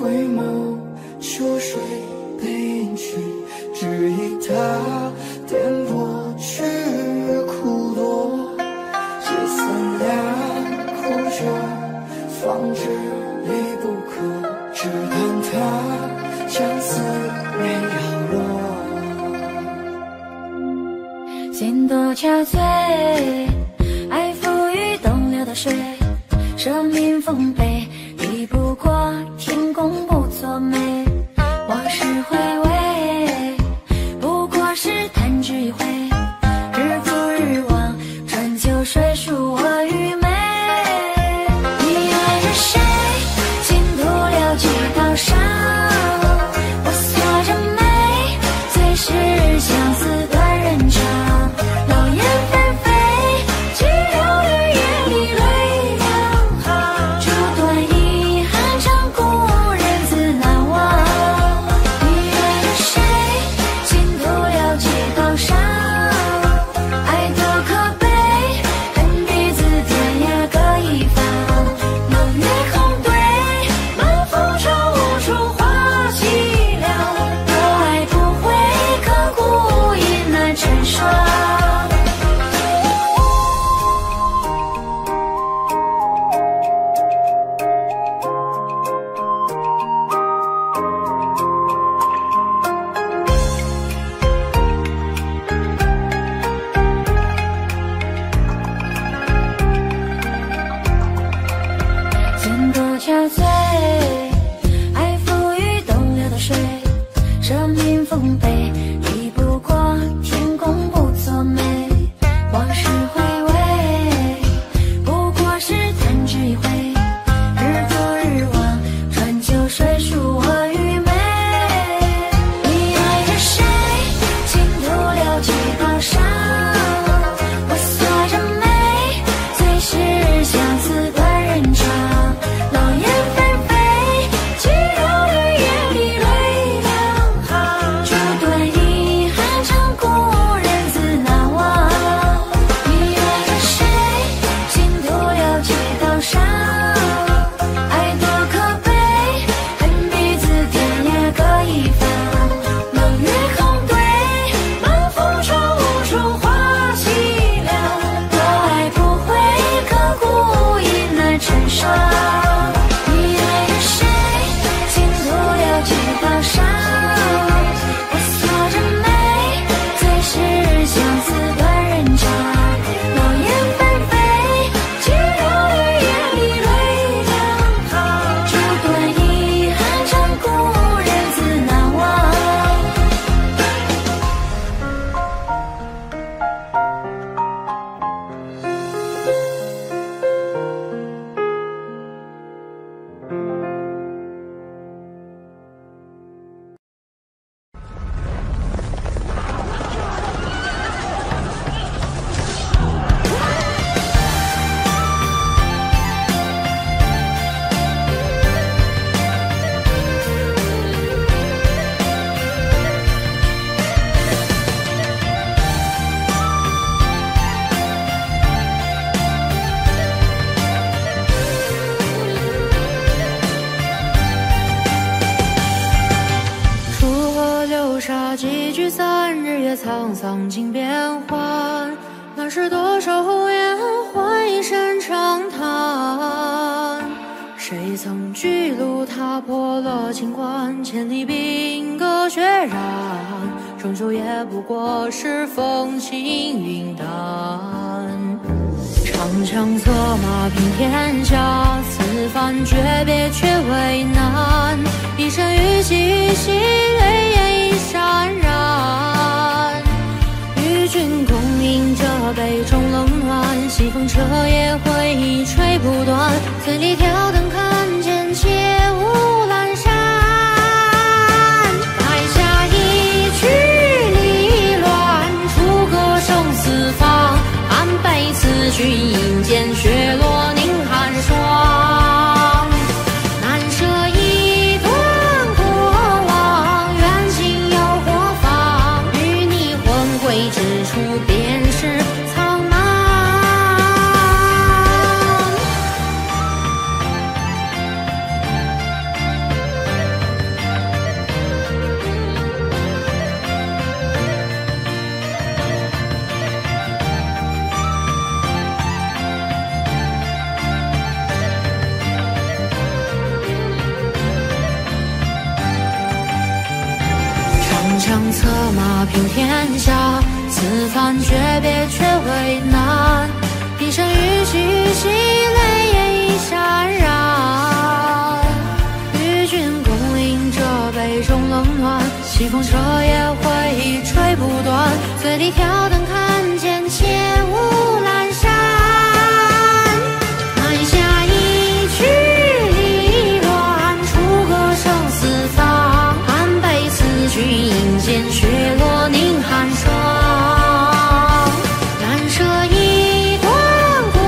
回眸，秋水被隐去，只忆他颠簸去苦落，这三两苦酒，放置离不可，只叹他将思念摇落。心多憔悴，爱浮于东流的水，舍命奉陪，抵不过天公不作美。往事回味，不过是弹指一挥，日复日往，春秋水数我愚昧。你爱着谁？情徒留几道伤，我锁着眉，最是相思断人肠。流言纷飞，只留于眼里泪两行，烛短遗憾，长空无人自难忘。你爱着谁？情徒留几道伤，爱多可悲，恨彼此天涯各一方。冷月空对，满腹愁无处话凄凉，若爱不悔，刻骨亦难成双。将策马平天下，此番诀别却为难。一生与己与兮，泪眼已潸然。与君共饮这杯中冷暖，西风彻夜回忆吹不断。醉里挑灯看剑，且舞阑珊。埋下一曲离乱，楚歌声四方。 君饮剑，雪落凝寒霜。难舍一段过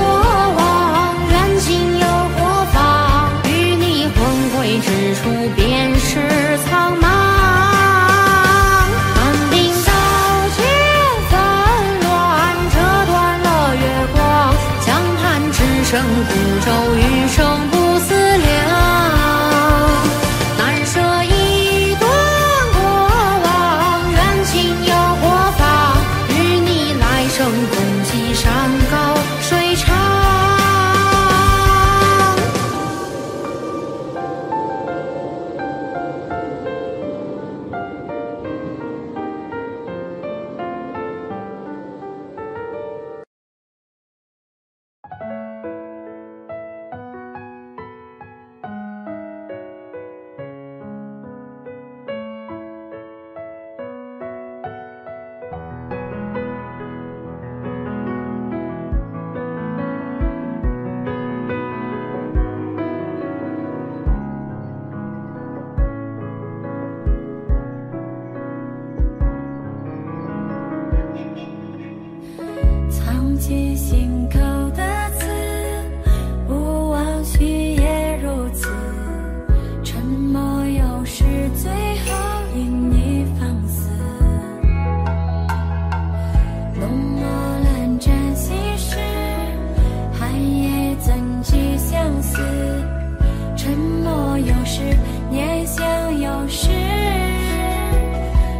往，燃尽又何妨？与你魂归之处，便是苍茫。看冰刀剑纷乱，折断了月光。江畔只剩孤舟，余生不思量。 共济山高水长。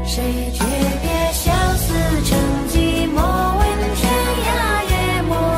谁诀别相思，乘寂寞问天涯，夜幕。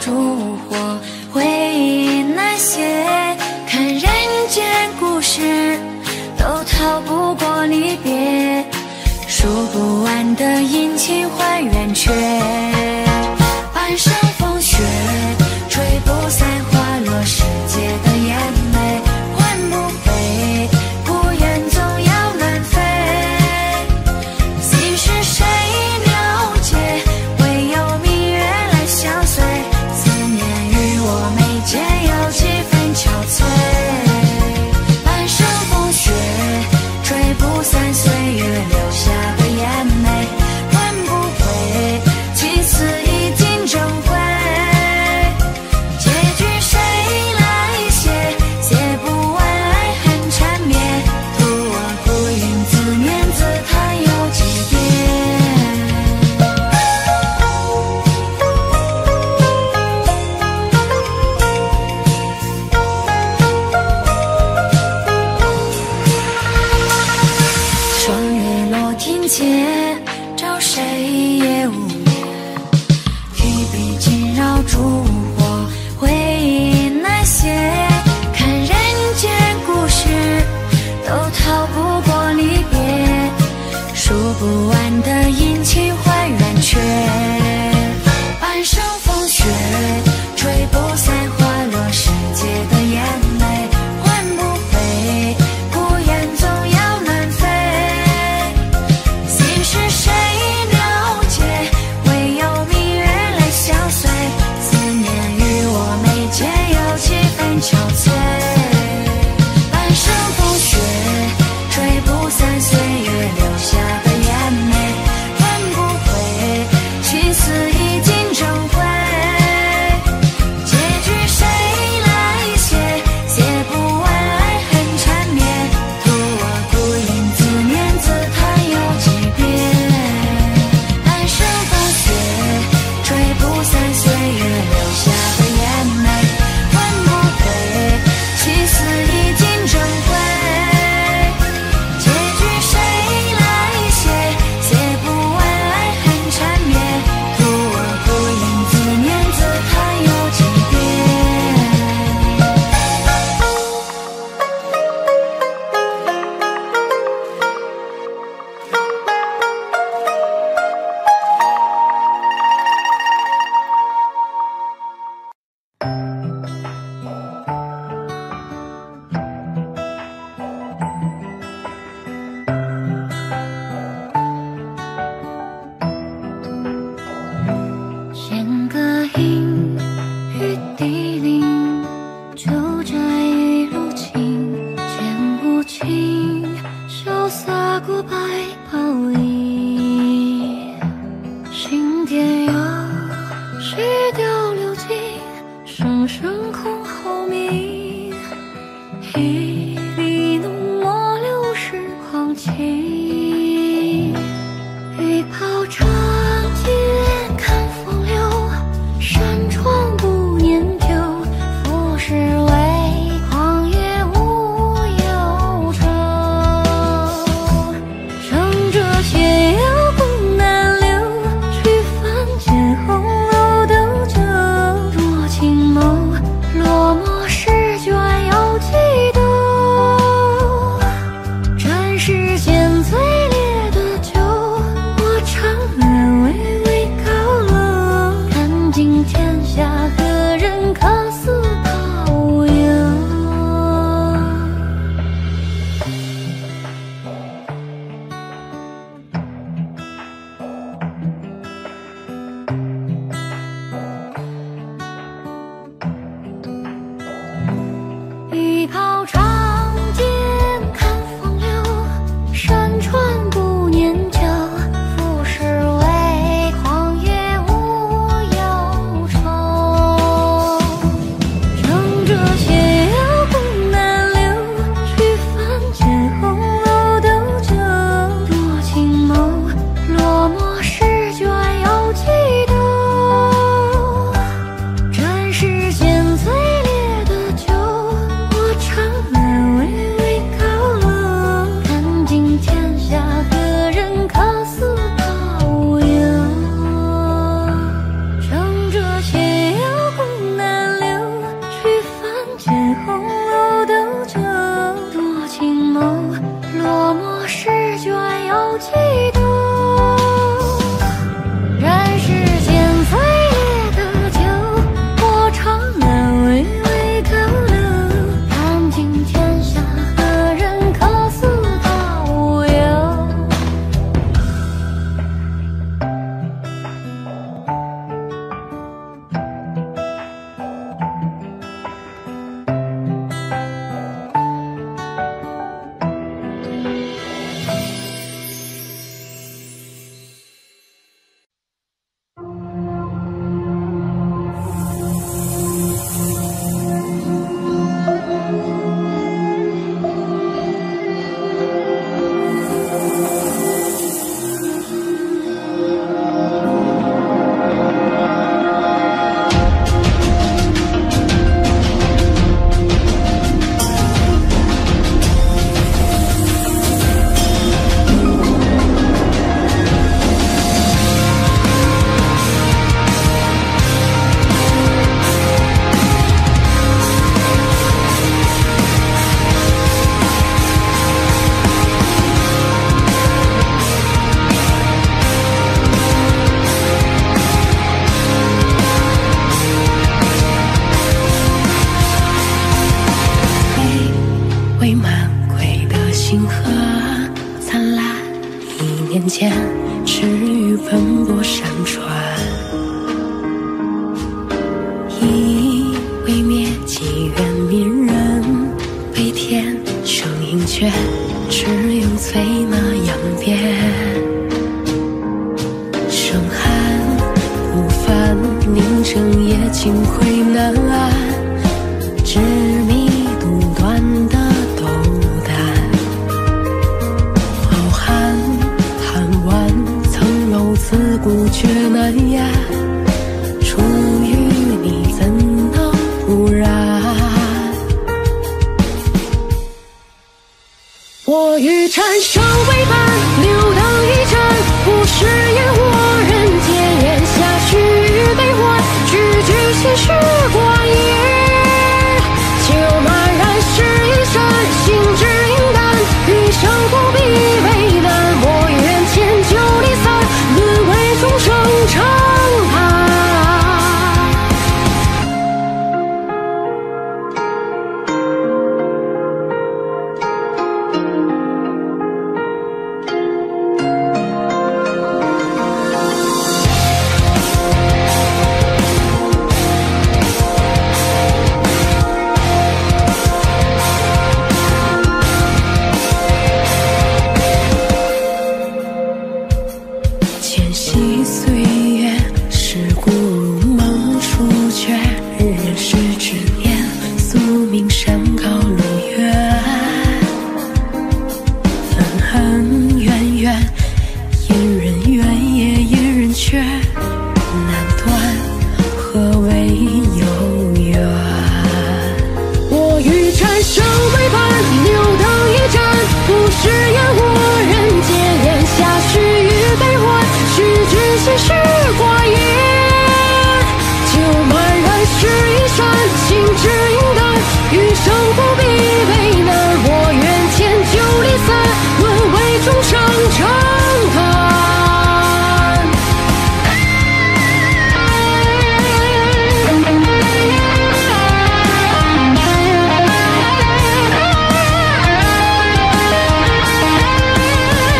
烛火，回忆那些看人间故事，都逃不过离别，数不完的阴晴换圆缺。半生风雪，吹不散花落世界的眼泪，换不回，不愿总要乱飞。心事谁了解？唯有明月来相随。思念与我眉间有几分憔悴。半生风雪，吹不散岁月留下的眼泪，换不回，情丝已经成灰。结局谁来写？写不完爱恨缠绵，徒我孤影自念，自叹又几遍。霜月落庭前，照谁也无言，提笔惊扰烛火，回忆那些看人间故事，都逃不过离别，数不完的阴晴换圆缺。半生风雪，吹不散花落世界的眼泪，换不回，不愿总要乱飞。心事谁了解？唯有明月来相随。思念与我眉间有几分憔悴。半生风雪，吹不散岁月留下的眼泪，换不回，情丝已经成灰。结局谁来写？写不完爱恨缠绵，徒我孤影自念，自叹又几遍。半生风雪，吹不散岁月留下的眼泪，换不回，情丝已经成灰。结局谁来写？写不完爱恨缠绵，徒我孤影自念，自叹又几遍。弦歌阴雨滴淋，旧宅一路情，剪不清，潇洒过百宝里。心田有石雕流金，声声空好鸣，一笔浓墨流逝狂情，一泡茶几帘看风流，山川不念旧，浮世微狂也无忧愁。乘着斜阳共南流，去凡间红楼斗酒，若青眸。奔波山川，一为灭己愿民人，悲天生鹰犬，只用催马扬鞭。生寒不凡，宁正夜尽回南安，执迷独断的斗胆。傲寒贪玩，曾篓自古绝难压，出淤泥怎能不染？我欲禅生为伴，留荡一盏，不食烟火，人间烟霞去悲欢，只觉心事过眼。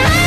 自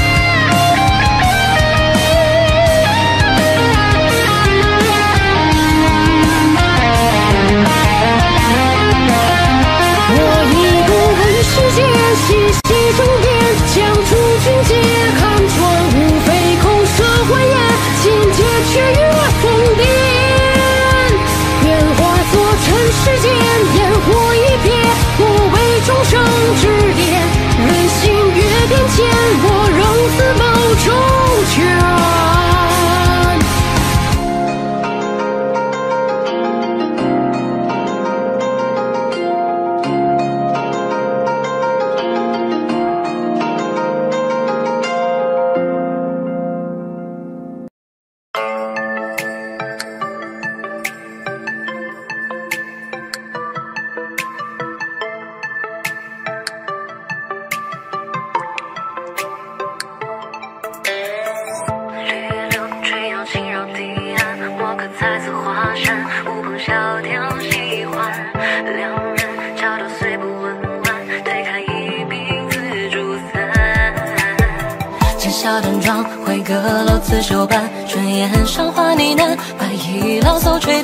手板，春烟上花呢喃，白衣老叟吹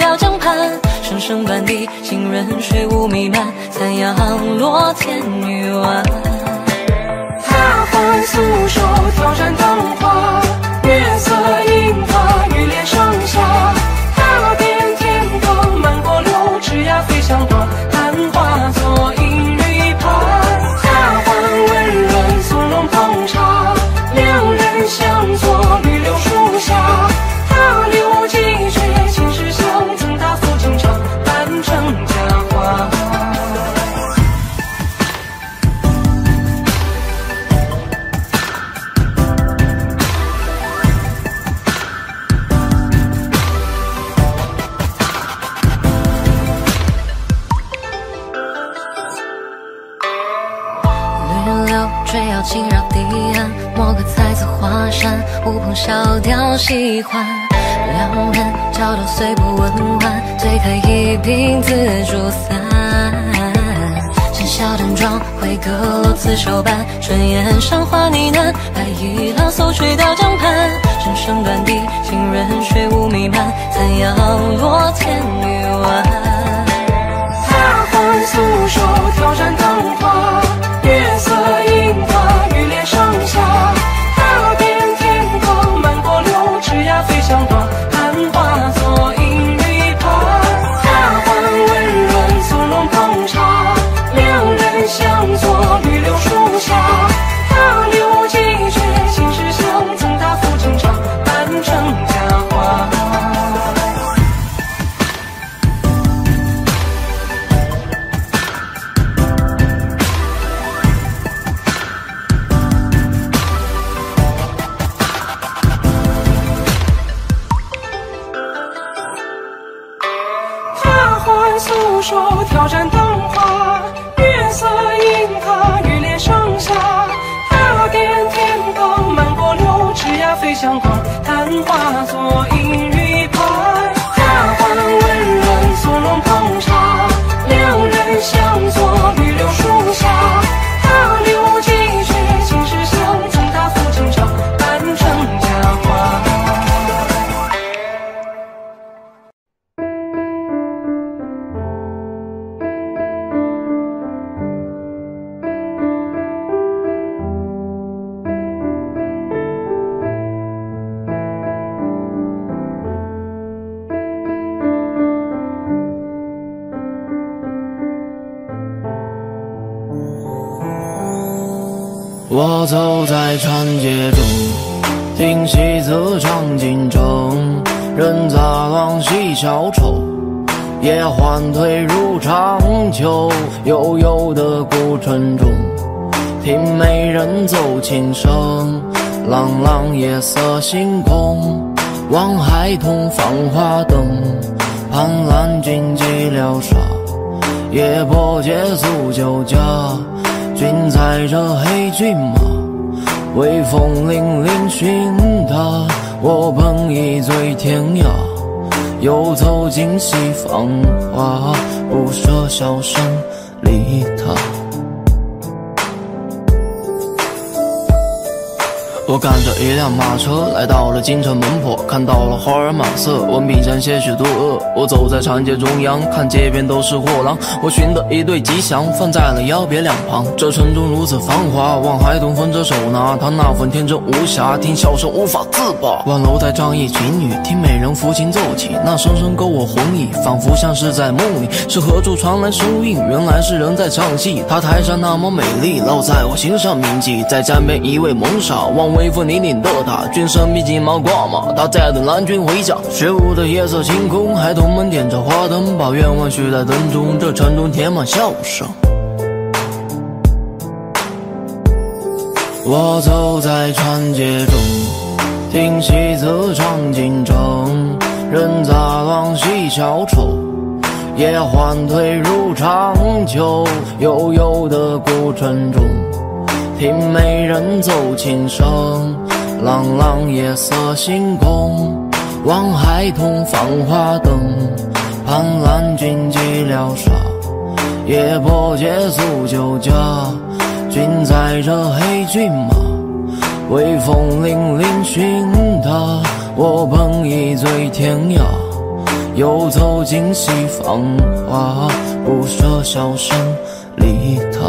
到江畔。人生短笛，行人水雾弥漫，残阳落千余万。他唤素手挑盏灯花，月色映他雨帘上下。踏遍天空，漫过柳枝桠，飞向花，看花作一缕葩。他唤温润苏笼烹茶，两人相坐绿柳树下。他留几句心事相赠，他抚琴唱，半城佳话。他唤素手挑盏灯花，月色映他雨帘上下。踏遍天空，漫过柳枝桠，飞向花，看花作一缕葩。他唤温润苏笼烹茶，两人相坐绿柳树下。他留几句心事相赠，他抚琴唱，半城佳话。我走在长街中，听戏子唱京城，任杂浪戏小丑，也缓退入长秋。悠悠的古城中，听美人奏琴声，朗朗夜色星空，望孩童放花灯，盼揽君寂寥沙，夜泊借宿酒家。君载着黑骏马，微风凛凛寻他。我捧一醉天涯，游走尽西方华，不舍箫声离他。我赶着一辆马车来到了京城门口，看到了花儿满色，文笔沾些许肚饿。我走在长街中央，看街边都是货郎。我寻得一对吉祥，放在了腰别两旁。这城中如此繁华，望孩童分着手拿他那份天真无瑕，听笑声无法自拔。望楼台仗义情侣，听美人抚琴奏起，那声声勾我魂已，仿佛像是在梦里。是何处传来声韵？原来是人在唱戏。她台上那么美丽，烙在我心上铭记。在江边一位萌傻，望微风凛凛的他，君身披金毛挂马，他在等郎君回家。雪舞的夜色星空，孩童们点着花灯，把愿望许在灯中。这城中填满笑声。我走在长街中，听戏子唱京城，任杂浪戏小丑，也缓退入长秋。悠悠的古城中，听美人奏琴声，朗朗夜色星空，望孩童放花灯，盼揽君寂寥沙，夜泊借宿酒家。君载着黑骏马，微风凛凛寻他。我捧一醉天涯，游走尽西方华，不舍箫声离他。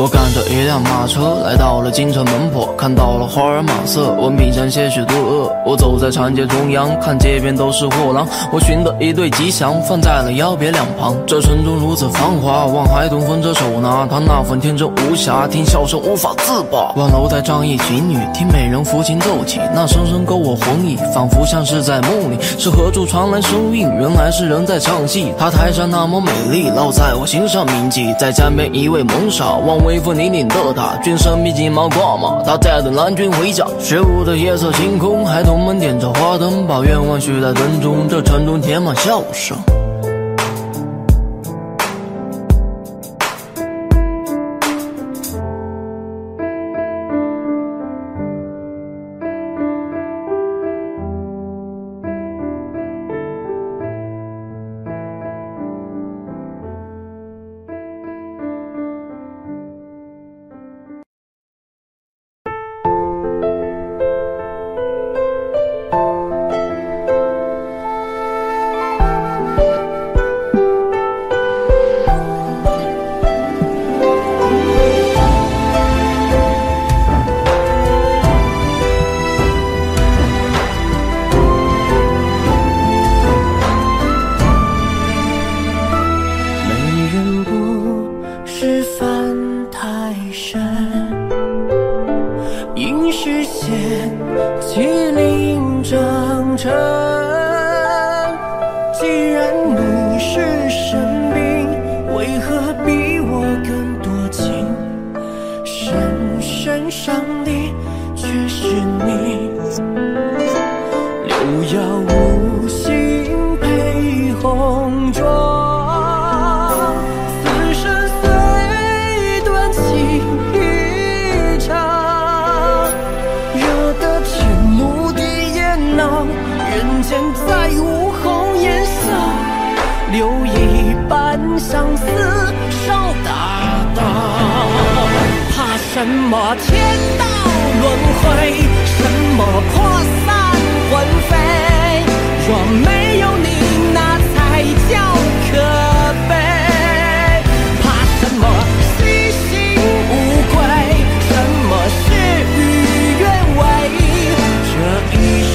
我赶着一辆马车来到了京城门口，看到了花儿满色，文笔沾些许肚饿。我走在长街中央，看街边都是货郎。我寻得一对吉祥，放在了腰别两旁。这城中如此繁华，望孩童分着手拿他那份天真无瑕，听笑声无法自拔。望楼台仗义情侣，听美人抚琴奏起，那声声勾我魂已，仿佛像是在梦里。是何处传来声韵？原来是人在唱戏。她台上那么美丽，烙在我心上铭记。在江边一位萌傻，望微风凛凛的他，君身披金毛挂马，他在等郎君回家。雪舞的夜色星空，孩童们点着花灯，把愿望许在灯中。这城中填满笑声。既然你是生命，为何比我更多情？深伤你，却是你流药无心配红妆。 再无红颜色，留一半相思烧大刀。怕什么天道轮回，什么魄散魂飞？若没有你，那才叫可悲。怕什么虚心无愧，什么事与愿违？这一世。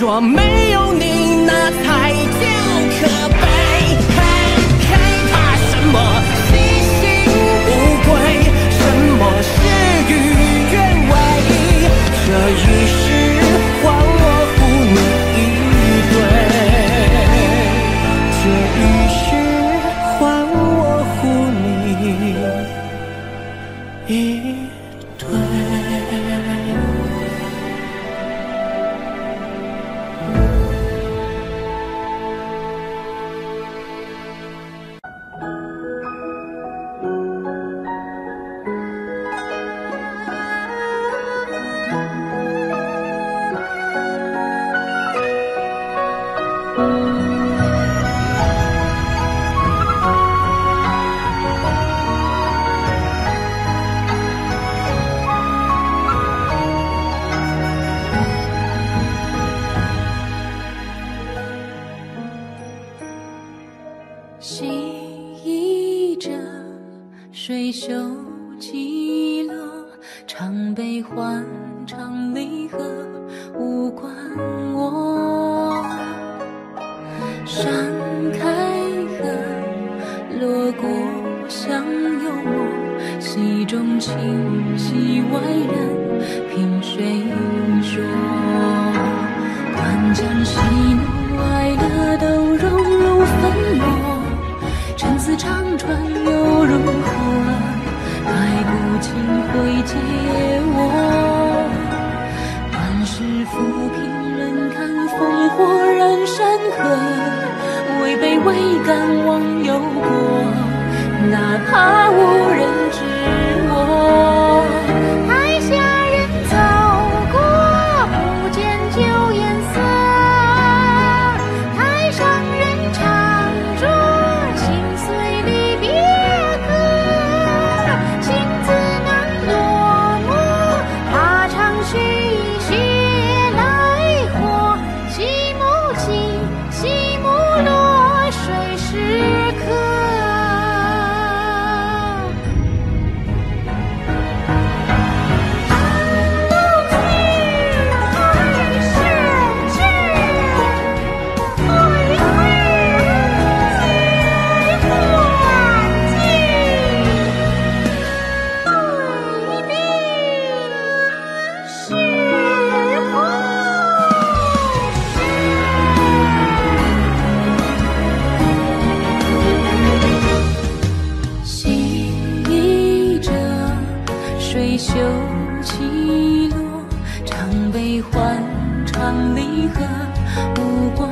若没有你，那才叫可悲。怕什么虚心无愧，什么事与愿违？这一世还我护你一对，这一世还我护你一对。袖起落，常悲欢，常离合，无关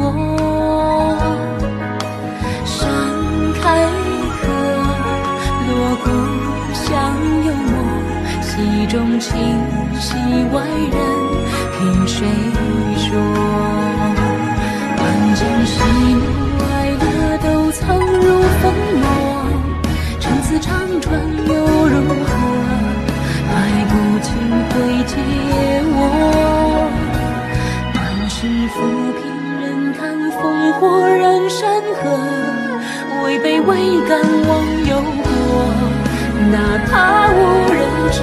我。山开合，锣鼓响幽默，戏中情，戏外人，听谁说？万千喜怒哀乐都藏入风落，沉思长川又如何？ 会解我，满是浮萍，人看烽火燃山河，违背未敢忘忧国，哪怕无人知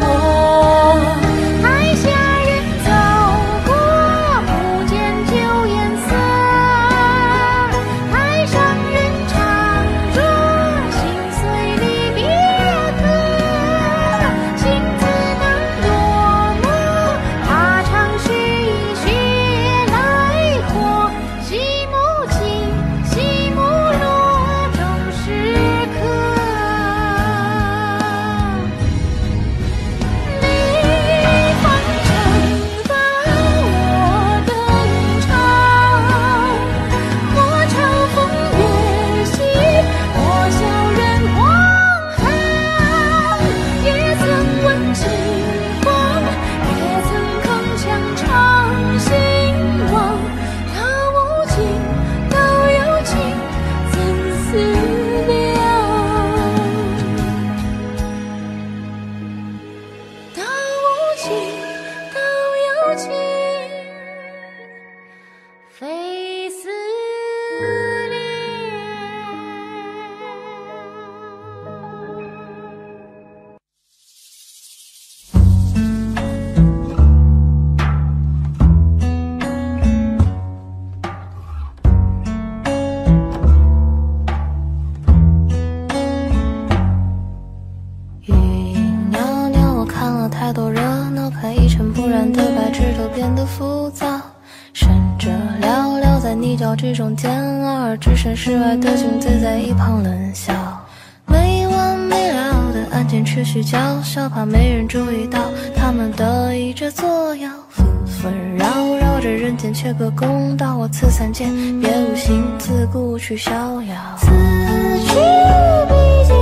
我。海峡人走过，不见旧颜色；海上人唱着，心碎离别歌，心。 这种煎熬，而置身事外的君醉在一旁冷笑，没完没了的案件持续叫嚣，怕没人注意到他们得意着作妖，纷纷扰扰着人间，缺个公道。我此三剑，别无心思故去逍遥。此去毕竟。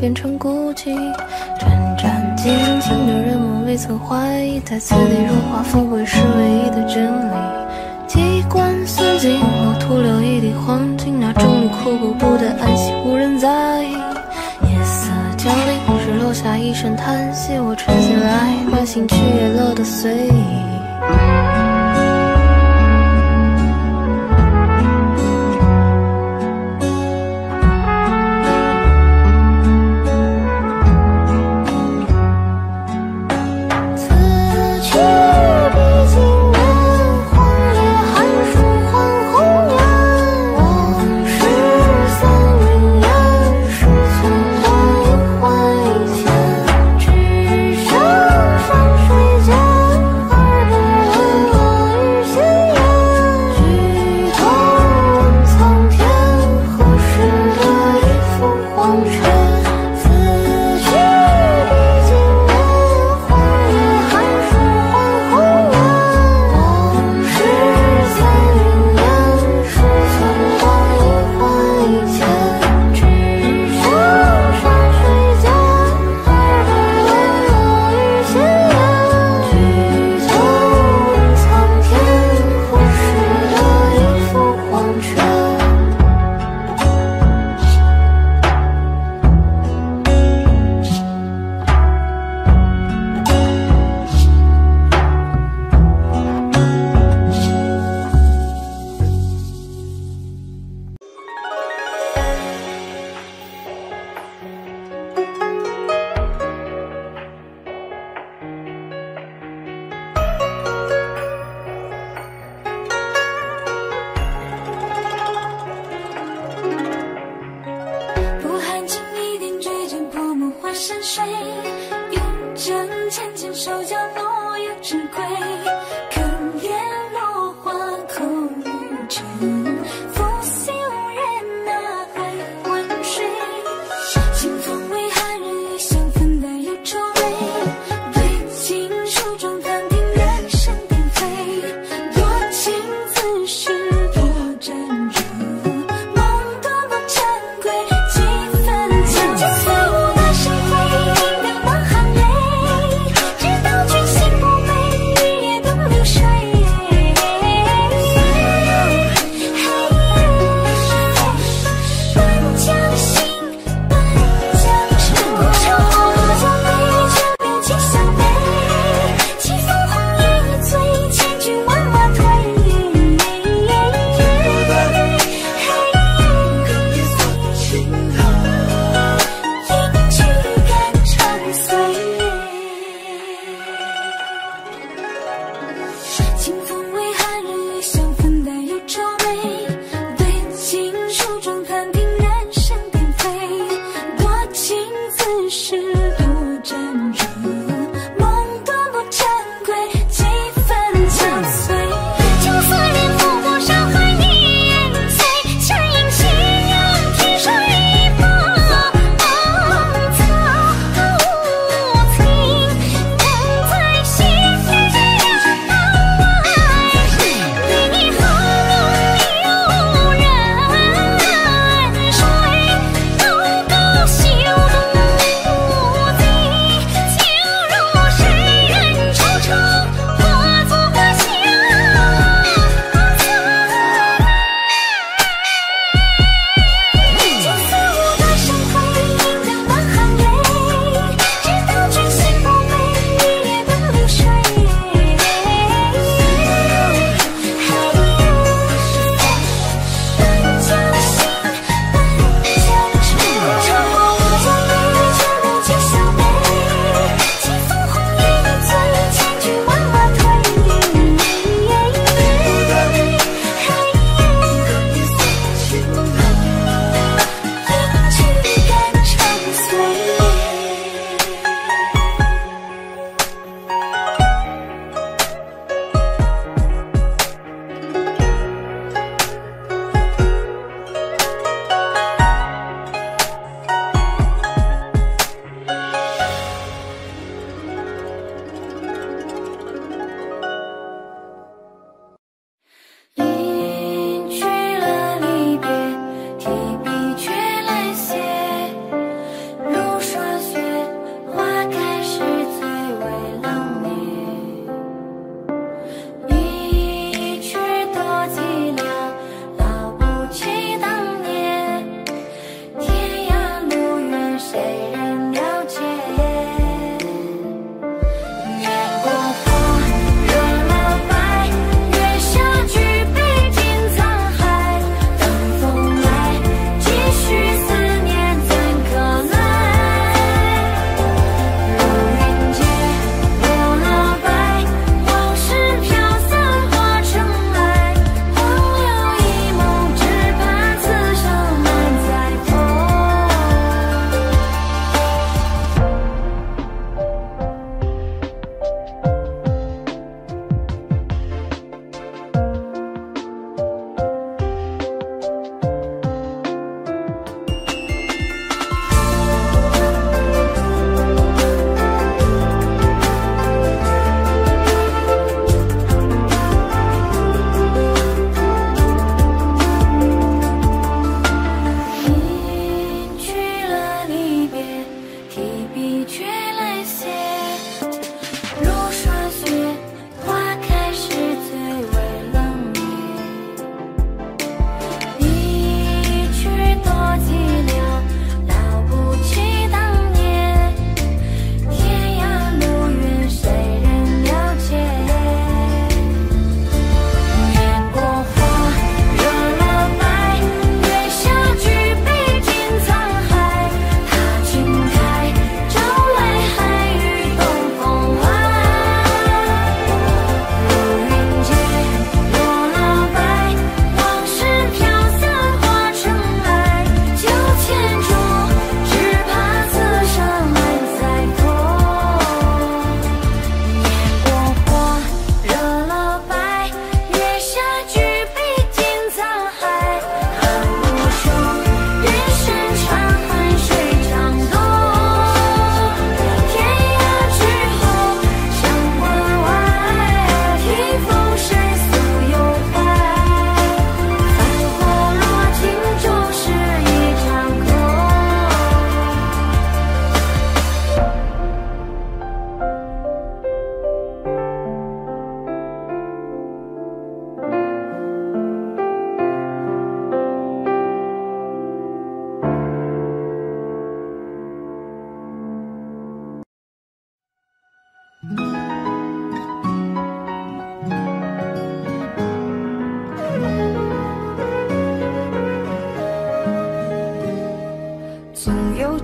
变成孤寂，战战兢兢的人们未曾怀疑，在此地荣华富贵是唯一的真理。机关算尽，我徒留一地黄金，那众里枯骨不得安息，无人在意。夜色降临，只留下一声叹息，我沉进来，慢行去也乐得随意。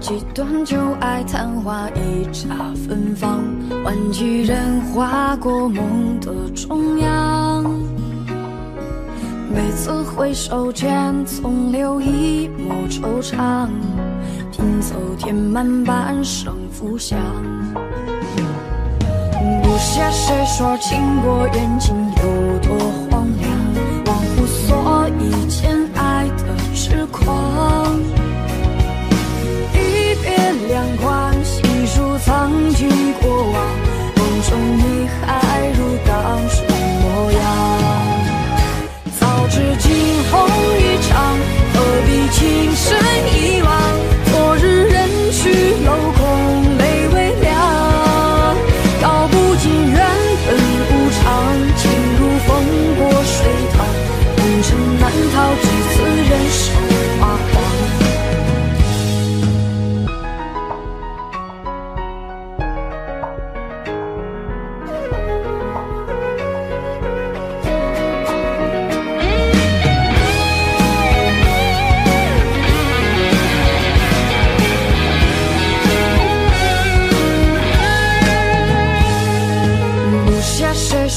几段旧爱昙花一刹芬芳，挽起人划过梦的中央。每次回首间，总留一抹惆怅，拼凑填满半生浮想。不屑谁说情过缘尽有多荒凉，忘乎所以间爱的痴狂。 两宽细数藏起过往，梦中你还如当时模样。早知惊鸿一场，何必情深一往？昨日人去楼空，泪微凉。道不尽缘分无常，情如风过水淌，红尘难逃几次人生。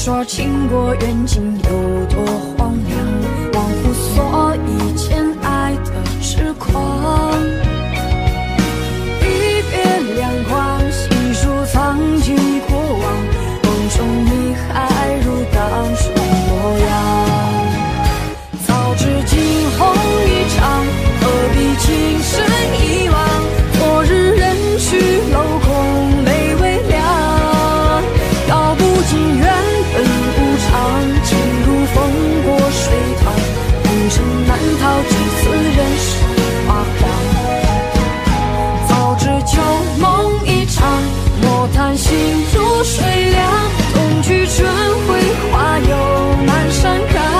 说情过缘尽有多荒凉，忘乎所以间爱的痴狂。一别两宽，细数藏起过往，梦中你还如当初模样。早知惊鸿一场，何必情深一往？昨日人去楼空，泪微凉。道不尽缘。 情如风过水淌，红尘难逃几次人生花黄。早知旧梦一场，莫叹心如水凉。冬去春回，花又满山岗。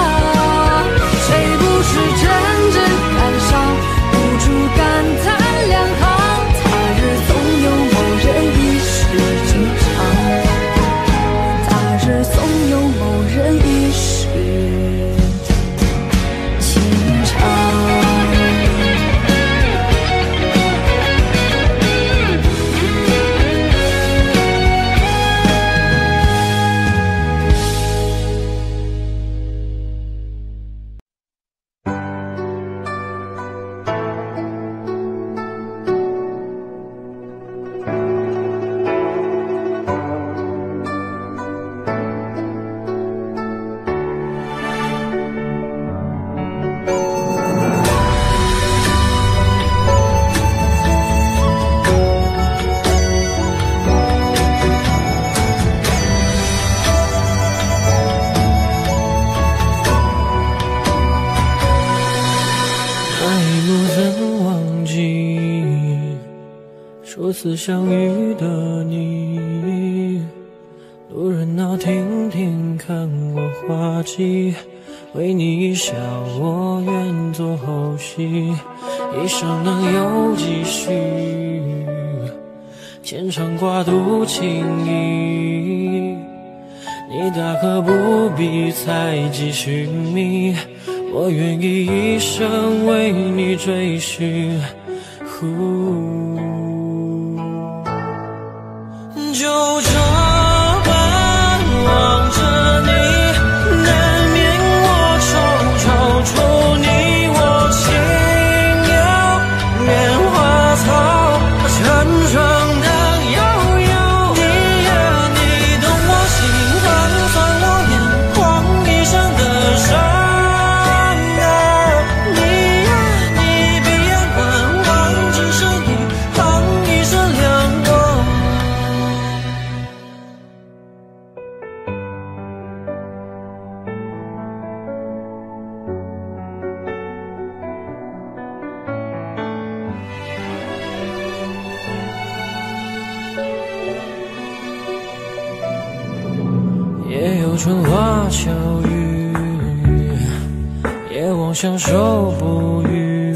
谁不是阵阵感伤，不住感叹两行。他日总有某人一世情长，他日总有某。 人一世情长。初次相遇的你，路人闹听听，看我滑稽，为你一笑，我愿做后戏，一生能有几许？牵肠挂肚情意，你大可不必猜忌寻觅，我愿意一生为你追寻。就这般望着你，难免我踌躇，你我轻摇莲花草，成双的悠悠。你呀，你懂我心烦，算我眼光一生的伤悲。你呀，你别观望，只剩一行一身凉薄。 春花秋雨，夜望相守不渝。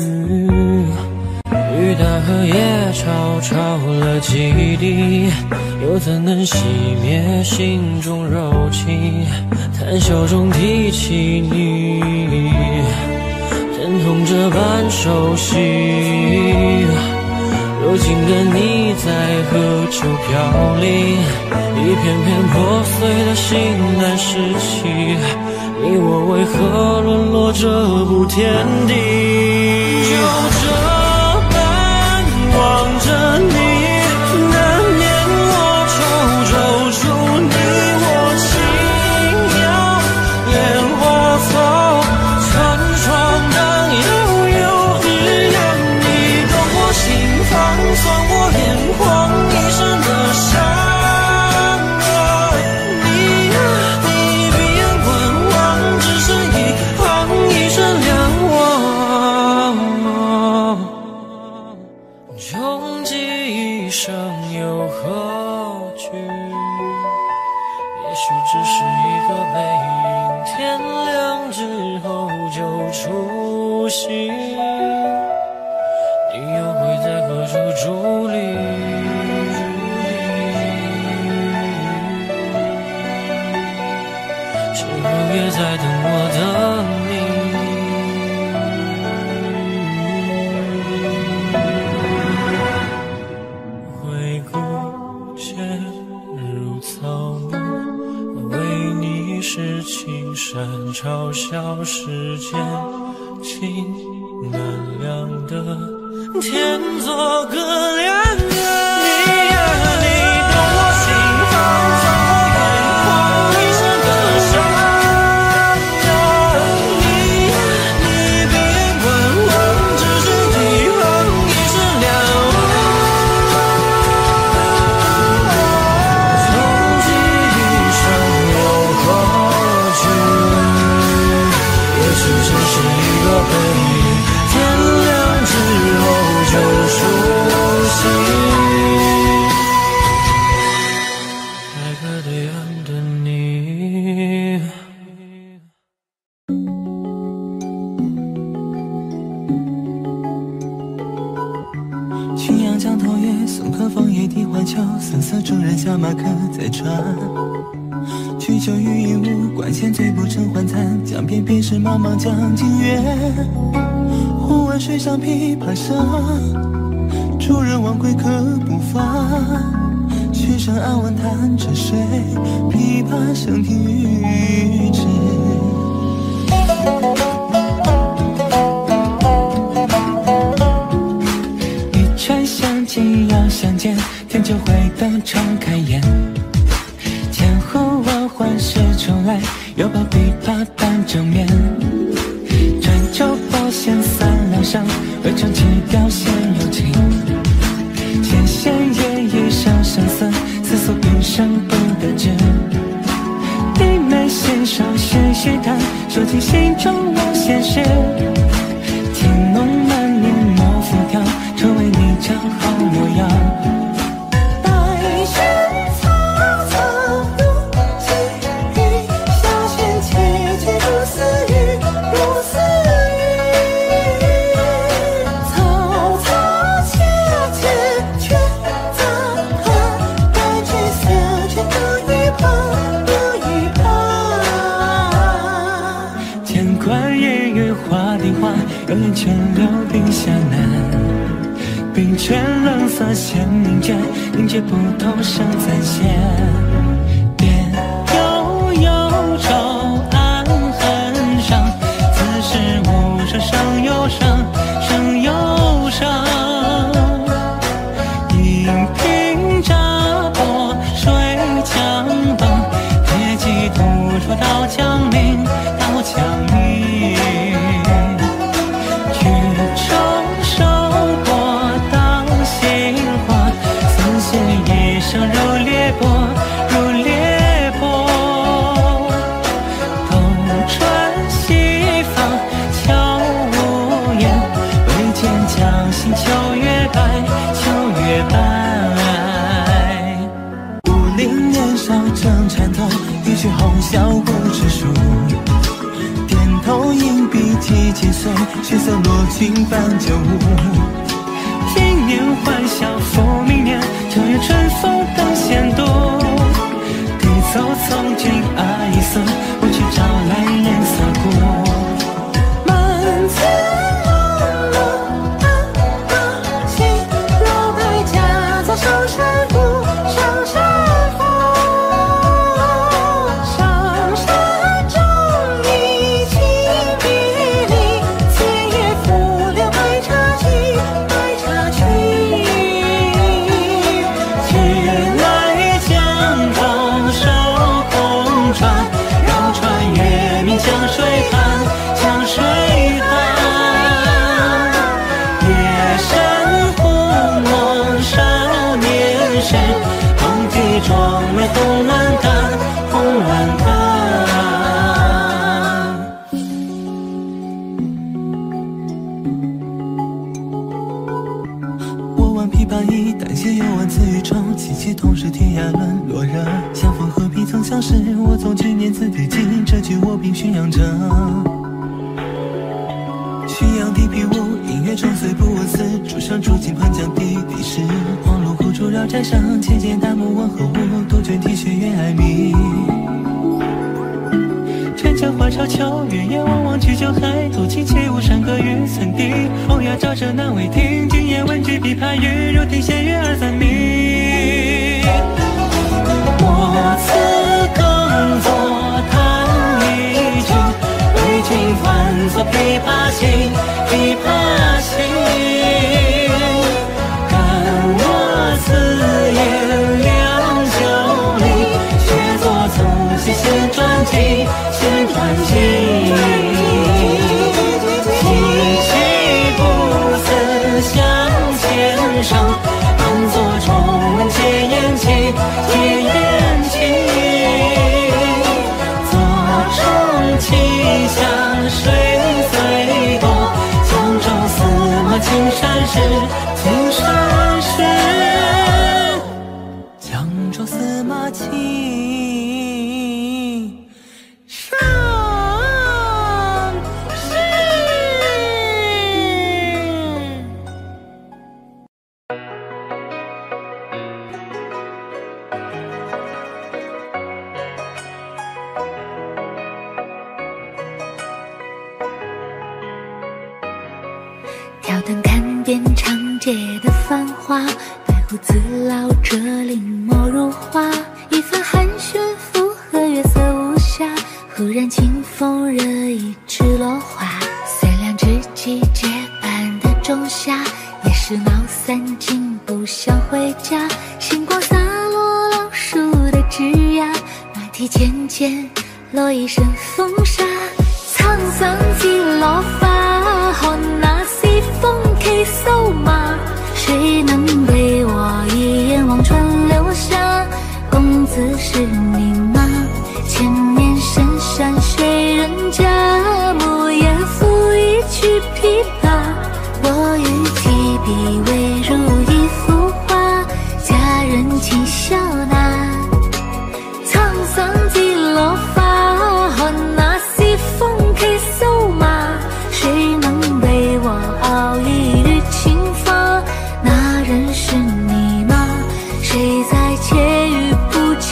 雨打荷叶潮，潮了几滴，又怎能熄灭心中柔情？谈笑中提起你，阵痛这般熟悉。如今的你在何处飘零？一片片破碎的心难拾起，你我为何沦落这步天地？就这般望着你，难免我抽出你我轻摇，烟火丛穿窗荡悠悠，只让你懂我心，放纵我眼眶一生的伤。 嘲笑世间情难量的天作个量啊！你呀，你懂我心，放纵我眼眶一生的伤啊！你别观望，只是一行一生两忘，从记忆上有何？ 只是一个背影，天亮之后就熟悉。那个对岸的你，青阳江头月，松客枫叶低环秋，瑟瑟中人笑，马客在船。 曲酒与饮无关，闲醉不成还残。江边便是茫茫江浸月，忽闻水上琵琶声。主人忘归客不发，曲声暗问弹者谁？琵琶声停欲止。一船相寄又相见，添酒会灯重开眼。 幻世重来，又抱琵琶当正面。转秋波弦三两声，未尝起调弦有情。纤纤叶一首相思，似诉平生不得志。低眉信手续续弹，说尽心中无限事。听侬满面莫浮调，只为你唱好模样。 泉流冰下难，冰泉冷色显凝绝，凝结不透生残线。边有忧愁暗痕上，此时无声胜有声，胜有声。银瓶乍破水枪崩，铁骑独槊到江陵，到江陵。 如烈火，如烈火。东川西方悄无言，唯见江心秋月白，秋月白。武陵年少正缠头，一曲红绡无知数。点头银笔几千岁，血色落尽半江舞。 今年欢笑复明年，九月春风等闲度。低奏从军阿依瑟，我去朝来颜色故。满天落落，啊啊，星落满。我从千年字体经营这句我并驯养着，驯养地皮舞音乐撞碎不问丝，竹上竹径盘将地底石，黄芦苦竹绕宅上，千间大木我和我杜鹃啼血越哀迷，阵阵花朝秋，远眼望望去旧海，足轻起舞山歌与村笛，欧亚照着南未听，今夜问句琵琶语，如听弦乐二三迷。我此耕作弹一曲，为君弹作琵琶行，琵琶行。感我此言两袖里，学作从昔弦传奇。 青山是江州司马青上事。挑灯看遍长街的繁华，白胡子老者临摹如画，一番寒暄附和月色无暇。忽然清风惹一枝落花，虽两知己结伴的仲夏，也是闹散尽不想回家。星光洒落老树的枝桠，马蹄浅浅落一身风沙。沧桑几落发，看那西风骑瘦马，谁能为我一眼望穿流霞？公子是你吗？千年深山谁人家？暮夜抚一曲琵琶，我与提笔未如一幅画，佳人轻笑纳。沧桑几落发，看那西风骑瘦马，谁能为我熬一缕青发？那人是你吗？谁在窃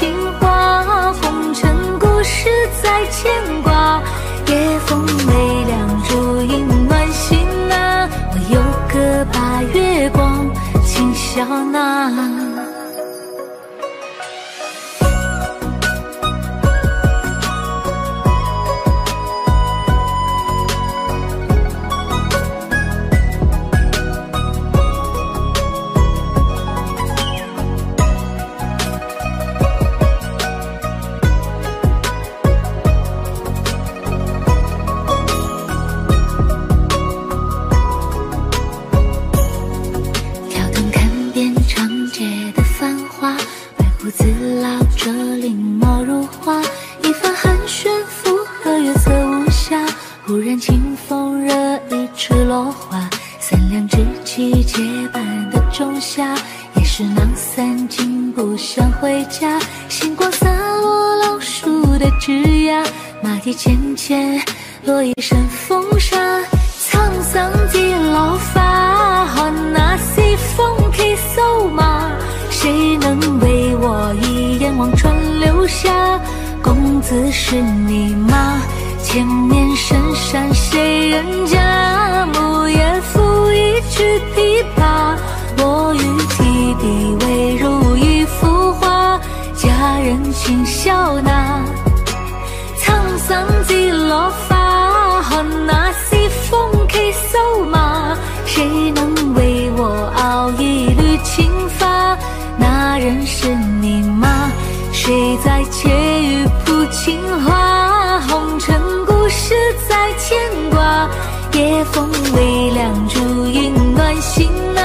语谱情话？红尘故事在牵挂，夜风微凉，烛影暖心啊！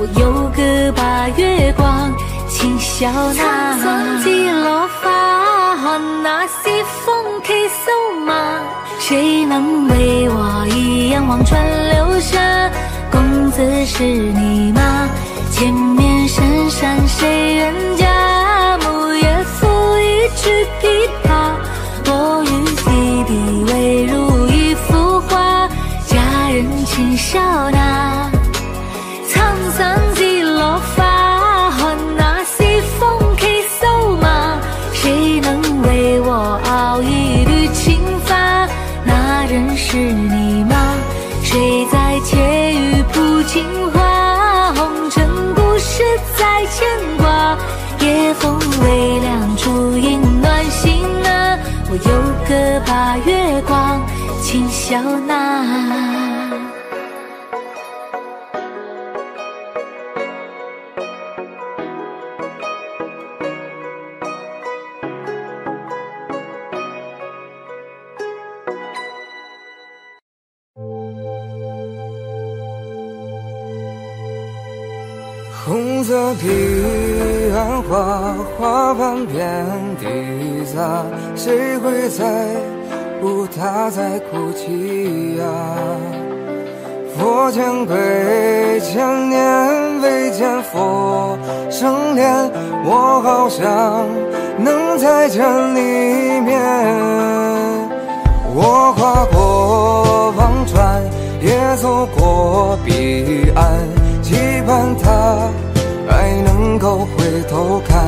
我有歌把月光轻笑纳。 琵琶， sao nà tháng sáng gì ló phá hòn nà si phong khi sâu mà谁能为我熬一缕青发？那人是你吗？谁在窃语谱情话？红尘故事在牵挂，夜风微凉，烛影暖心啊！我有个把月光轻笑纳。 红色彼岸花，花瓣遍地撒，谁会在乎它在哭泣呀？佛前跪千年，未见佛生怜，我好想能再见你一面。我跨过忘川，也走过彼岸。 期盼他还能够回头看，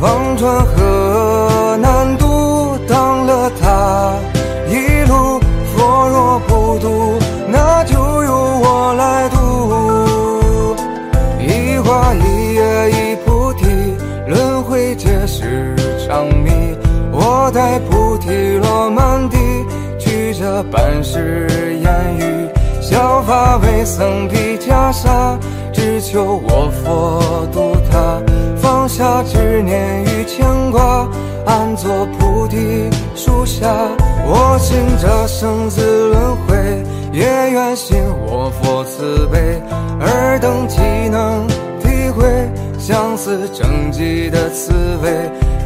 忘川河难渡，挡了他一路。佛若不渡，那就由我来渡。一花一叶一菩提，轮回皆是场迷。我待菩提落满地，举着半世烟雨。 削发为僧披袈裟，只求我佛度他。放下执念与牵挂，安坐菩提树下。我信这生死轮回，也愿信我佛慈悲。尔等岂能体会相思正寂的滋味？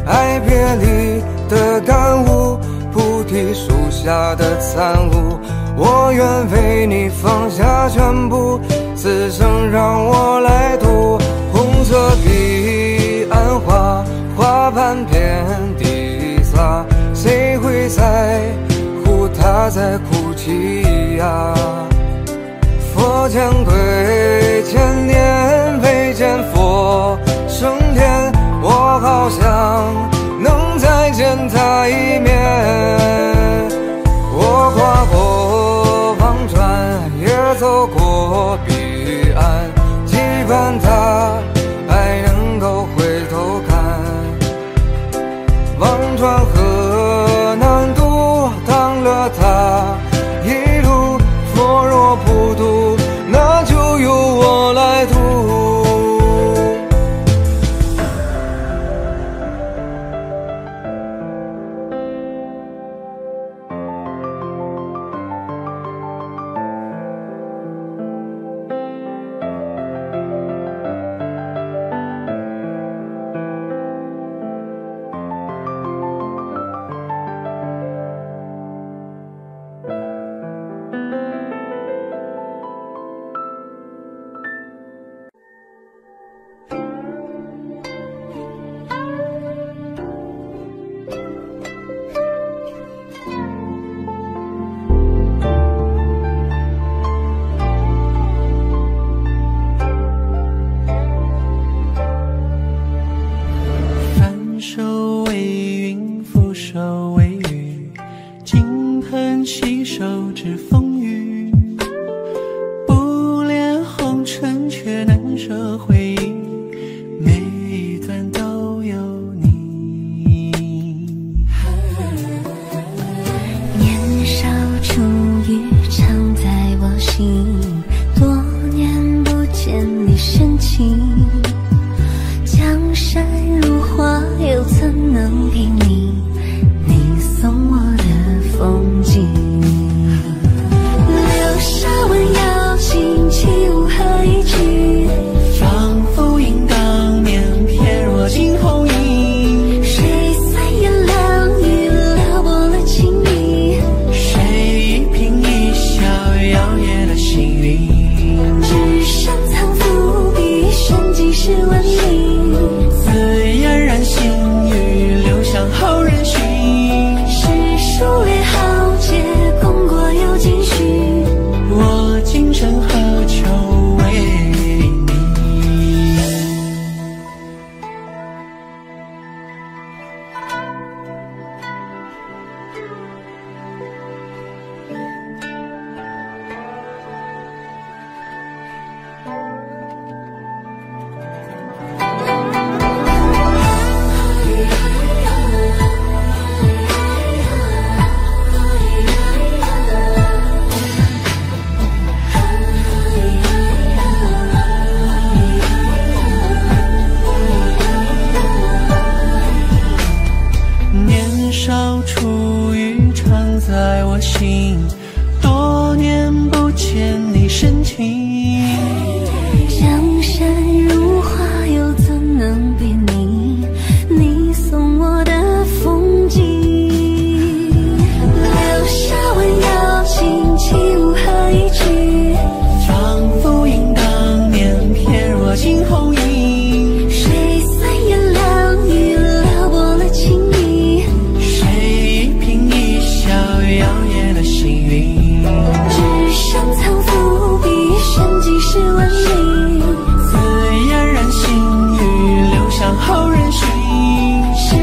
爱别离的感悟，菩提树下的参悟。 我愿为你放下全部，此生让我来渡。红色彼岸花，花瓣遍地撒，谁会在乎它在哭泣呀？佛前跪千年，未见佛生怜，我好想能再见他一面。我跨过。 走过彼岸，期盼他还能够回头看。忘川河难渡，挡了他一路。佛若不渡，那就由我来渡。 遥远的心。在我心，多年不见你深情。江山如画，又怎能比你？你送我的风景，留下弯腰轻轻和一句，仿佛应当年翩若惊鸿影。 天涯间，谁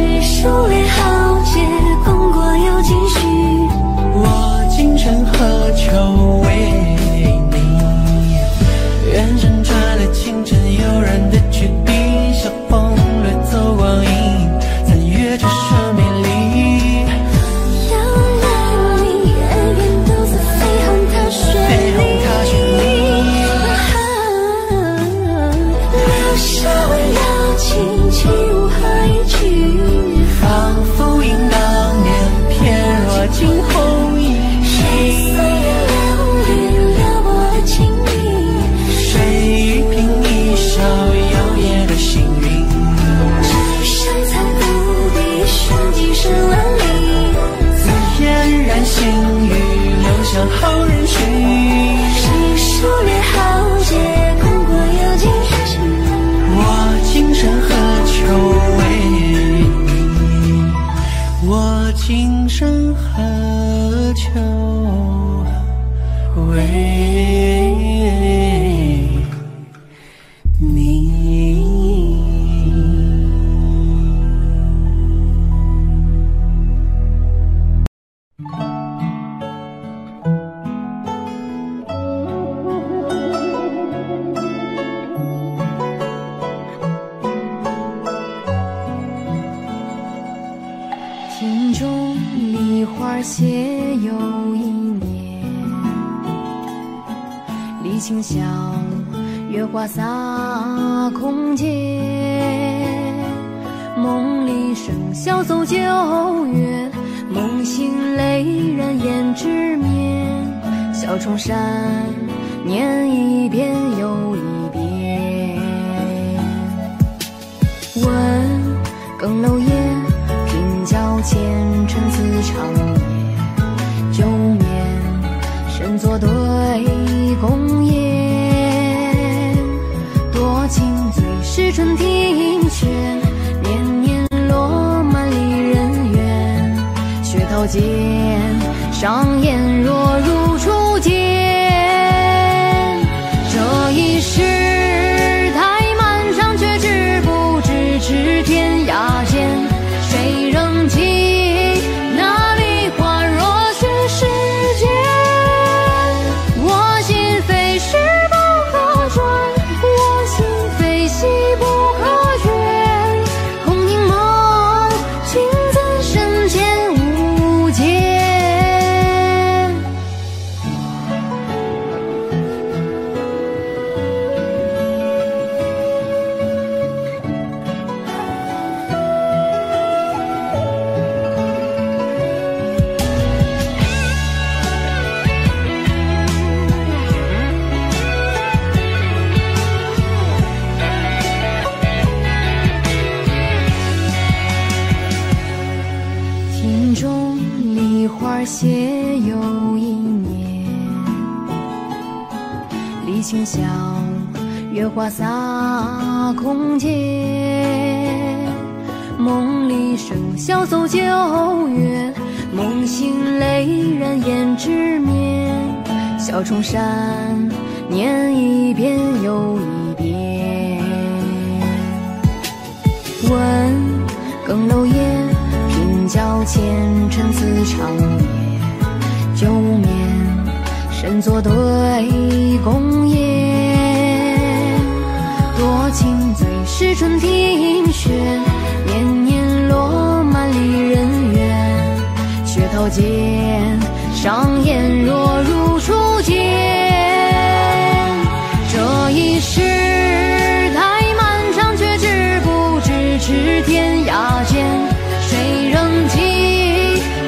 仍记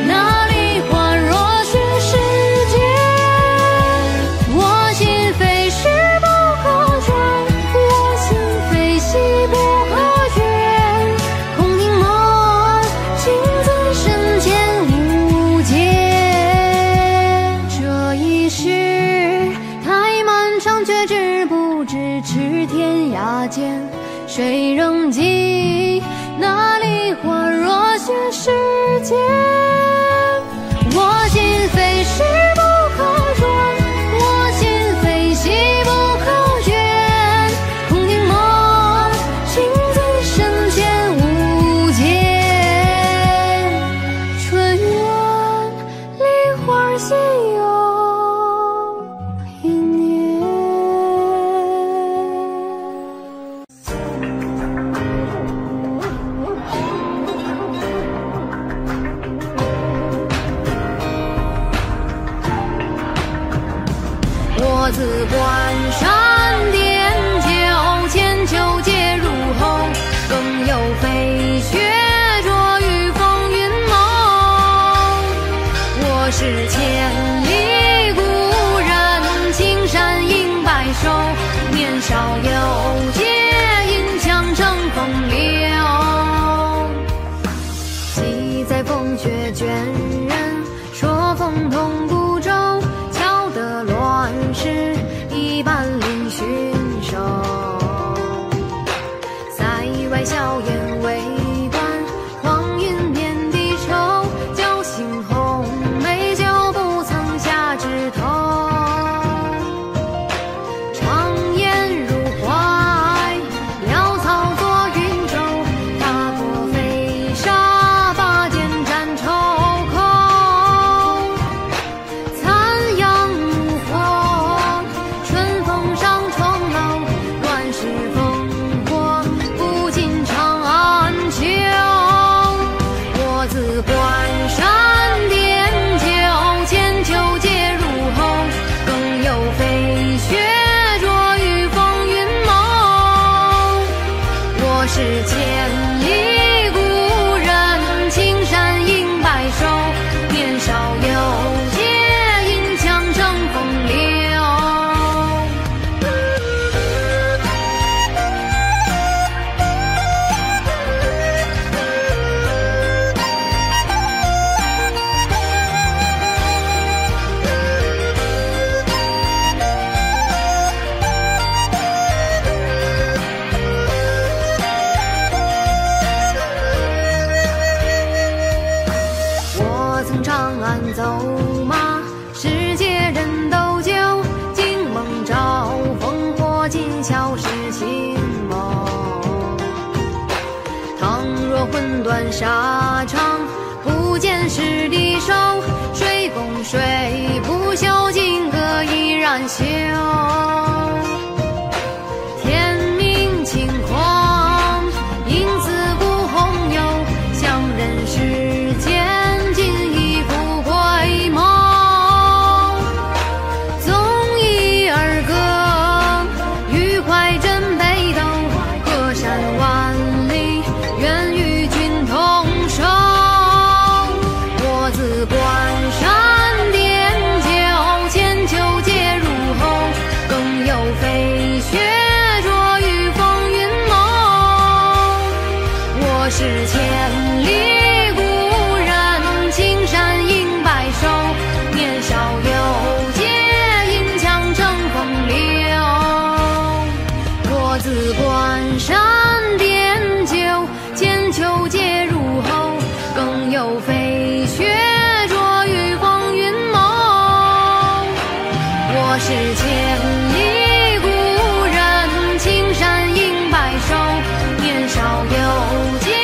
那梨花若？是有一年。我自关山点酒，千秋皆入喉，更有飞雪。 是千里故人，青山应白首。年少有节，饮枪争风流。记载风雪卷人，说风同孤舟。敲得乱世，一半嶙峋手。塞外硝烟微。 是千里故人，青山应白首。年少有节，饮枪争风长安走马，世界人斗酒。惊梦照烽火，今宵是清梦。倘若魂断沙场，不见师弟手。水共水不休，金戈依然休。 是千里故人，青山应白首。年少有节，饮枪争风流。我自关山点酒，千秋皆入喉。更有飞雪濯雨风云某。我是千里故人，青山应白首。年少有节。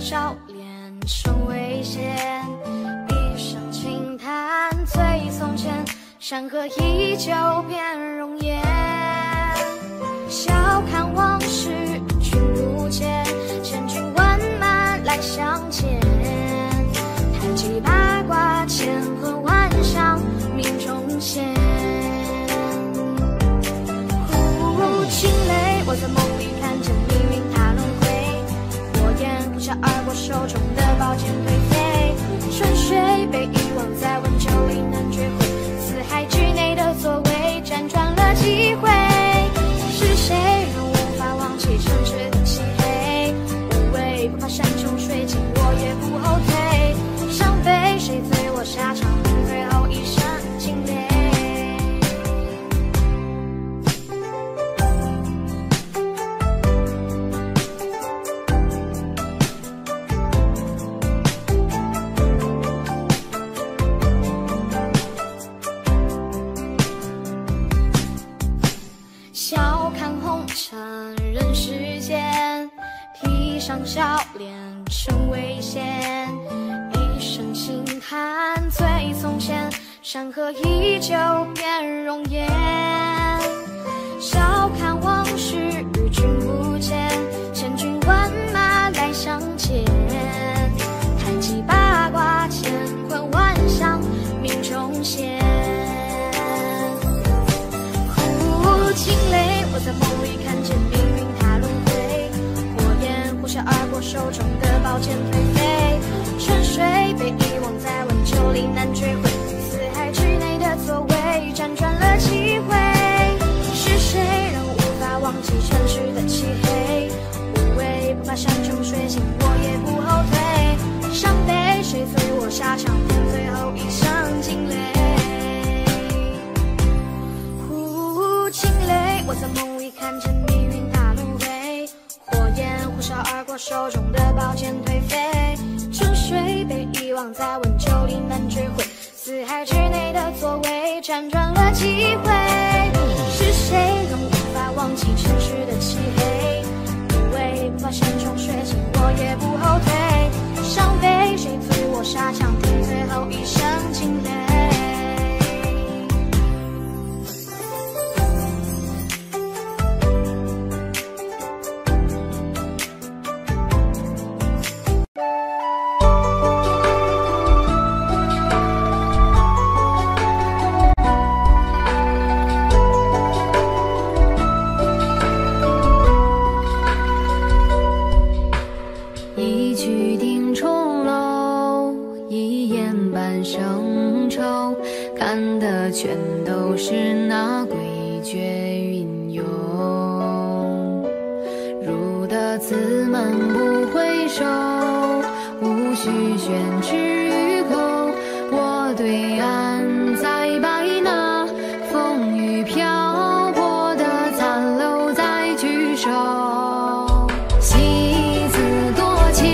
笑脸成危险，一声轻叹醉从前，山河依旧变容颜。笑看往事君如剑，千军万马来相见。太极八卦乾坤万象命中现。苦惊雷，我在梦里看见命运它轮回，火焰呼啸而。 我手中的宝剑颓废，春水被遗忘在温州里难追回。四海之内的座位，辗转了几回。是谁仍无法忘记尘世的漆黑？无畏不怕山穷水尽，我也。笑脸成危险，一身心寒醉从前，山河依旧变容颜。笑看往事与君不见，千军万马来相见。谈起八卦乾坤万象命中显。忽惊雷，我在梦里看见命运它轮回，火焰呼啸而过，手中的宝剑颓废。沉睡被遗忘在晚秋里难追回，四海之内的座位辗转了几回。是谁让我无法忘记城市的漆黑？无畏不怕山穷水尽，我也不后退。伤悲谁催我沙场变最后一声惊雷？惊雷，我在梦里看见命运它轮回，火焰呼啸而过，手中的宝剑颓废。沉睡被遗忘在温州里难追回，四海之内的座位辗转了几回。是谁让我无法忘记城市的漆黑？无畏不怕山穷水尽，我也不后退。伤悲谁催我沙场听最后一声惊雷？全都是那诡谲云涌，入得自满不回首，无需宣之于口。我对岸再白那风雨漂泊的残楼再聚首，戏子多情。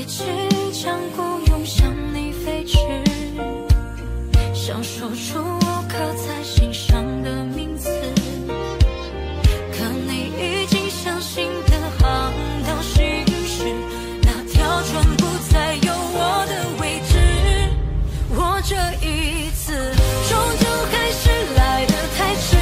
一只将孤勇向你飞去，想说出我刻在心上的名字，可你已经相信的航道行驶，那条船不再有我的位置。我这一次终究还是来得太迟。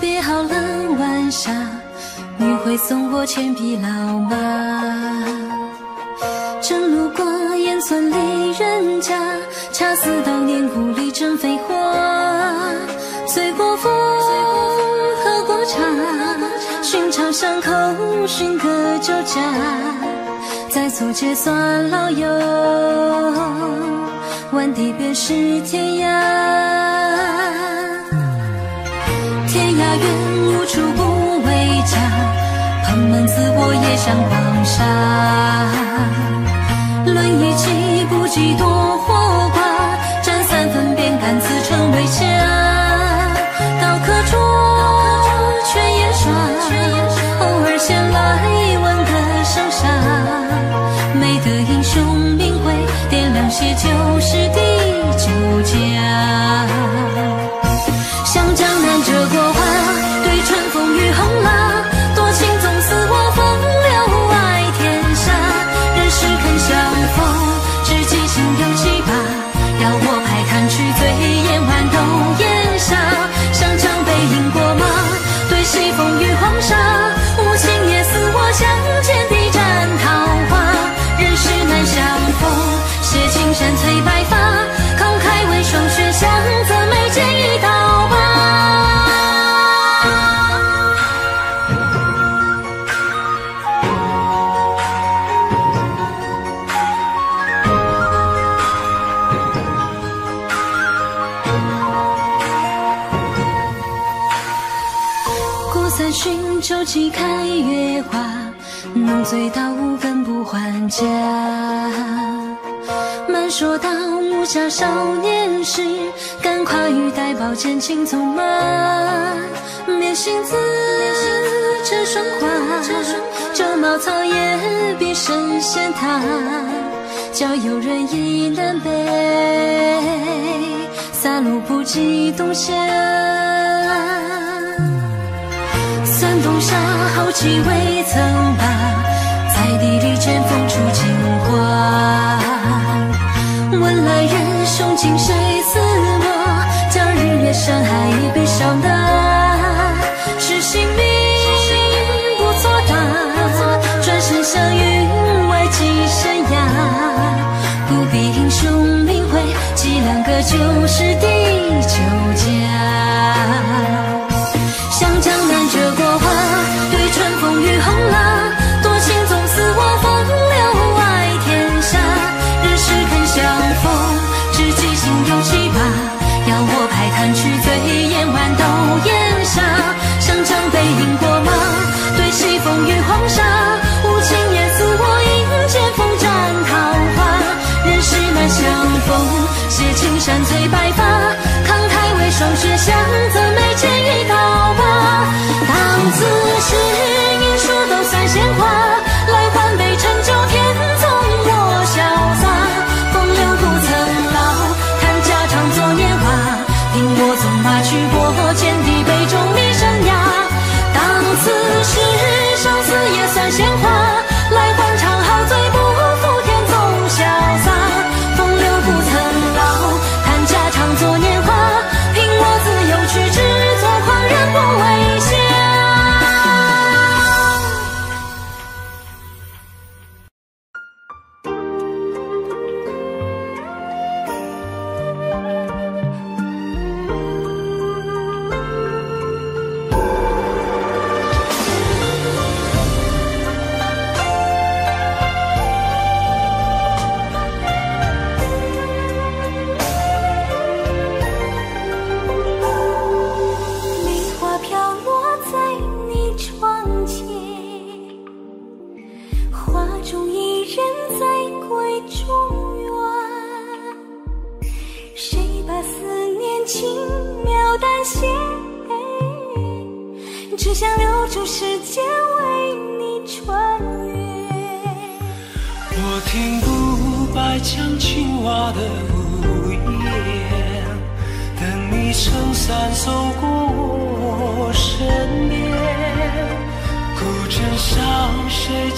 别好了晚上，你会送我铅笔老妈。正路过烟囱里人家，恰似当年故里正飞花。醉过风，喝过茶，寻常巷口寻个酒家，再走街算老友，万地便是天涯。天涯远，无处不为家，旁门自过也像黄沙。论一骑不计多或寡，占三分便敢自称为家。到客处却也耍，偶尔闲来玩个生杀。美德英雄名讳，掂量些就是第九家。像江南这国画，对春风与红蜡，多情总似我风流爱天下。人世肯相逢，知己心有七八，要我拍看去醉眼弯头眼下。像江北饮过马，对西风与黄沙，无情也似我相见必沾桃花。人世难相逢，写青山催白发，慷慨为霜雪香，则眉间一道疤。舟楫开月华，弄醉到无根不还家。满说到无暇少年时，干跨玉带宝剑轻纵马。灭心字，折霜花，旧茅草也比神仙塔。教友人意南北，撒路不及东下。算冬夏，豪气未曾罢，在地里见风出金花。问来人，胸襟谁似我？将日月山海一笔笑纳。痴心命不作答，转身向云外寄山崖。不必英雄名讳，几两个就是第九家。像江南这国画，对春风与红蜡，多情总似我风流爱天下。人世肯相逢，知己心有七八，邀我拍坛去醉眼弯斗眼下。像江北饮过马，对西风与黄沙，无情也似我饮剑风沾桃花。人世难相逢，写青山催白发，霜雪香，则眉间一道疤。当此时一树都散鲜花，来换杯陈酒天纵我潇洒。风流不曾老，看家常做年华，凭我纵马去过剑地杯中觅生涯。当此时相思也算鲜花，来换长好醉不负天纵潇洒。风流不曾老，看家常做年华，去只做狂人不为笑。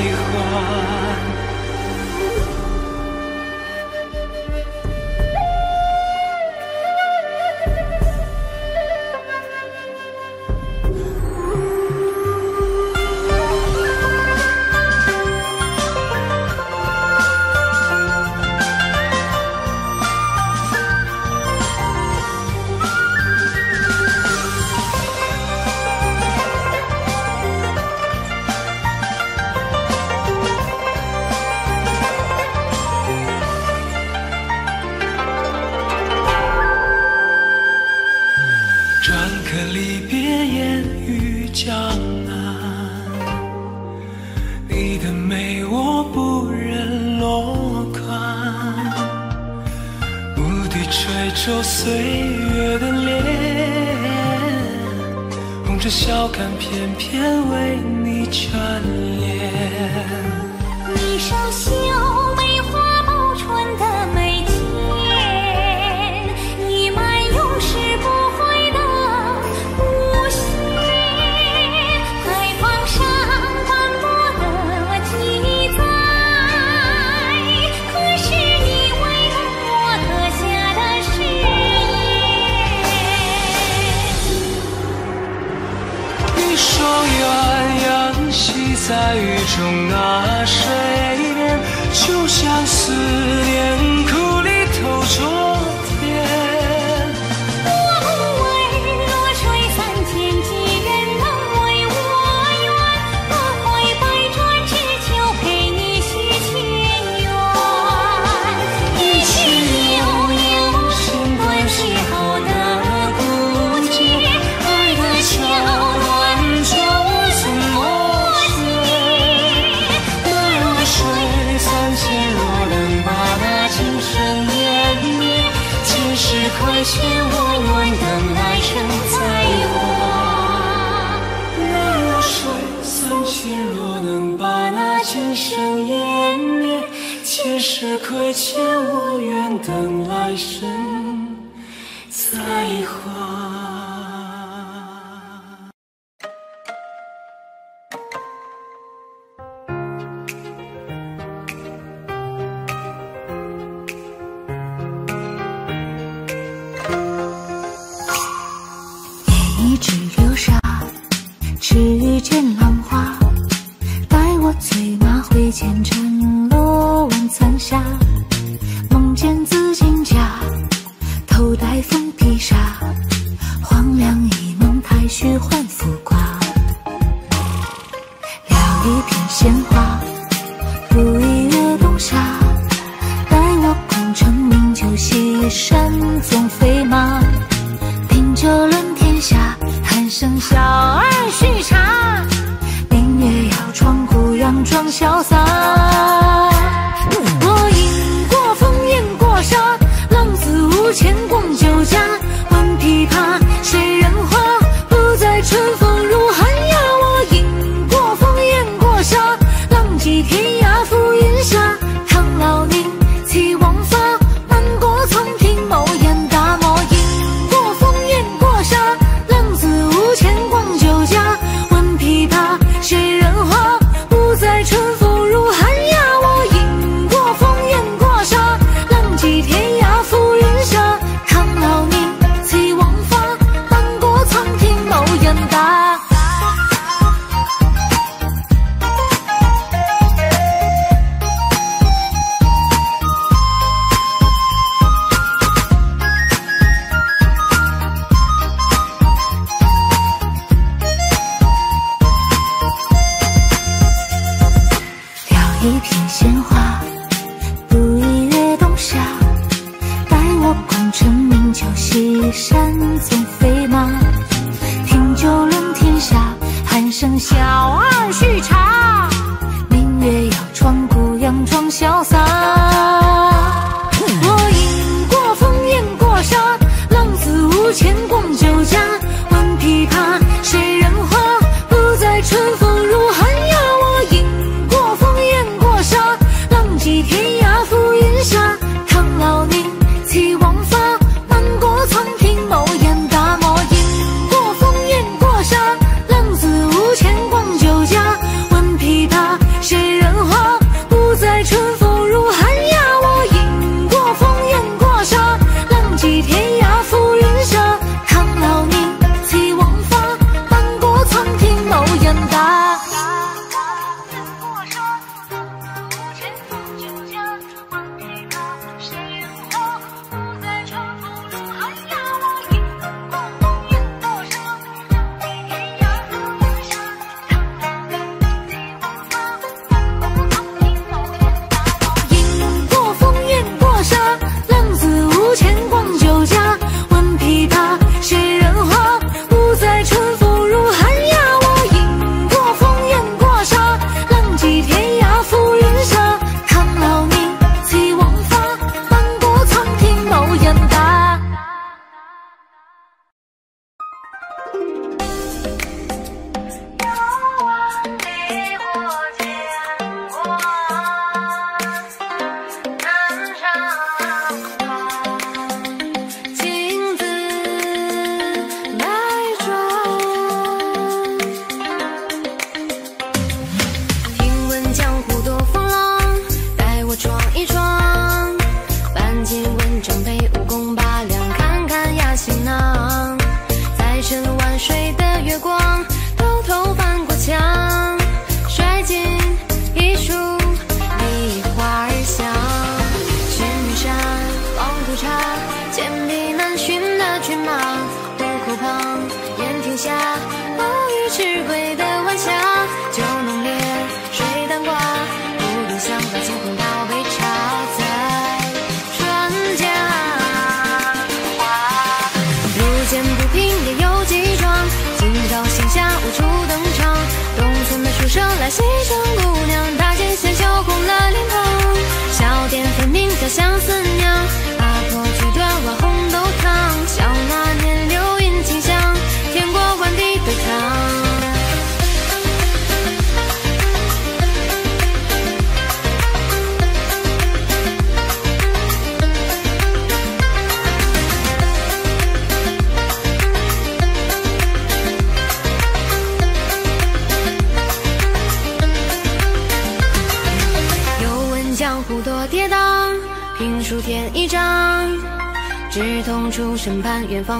我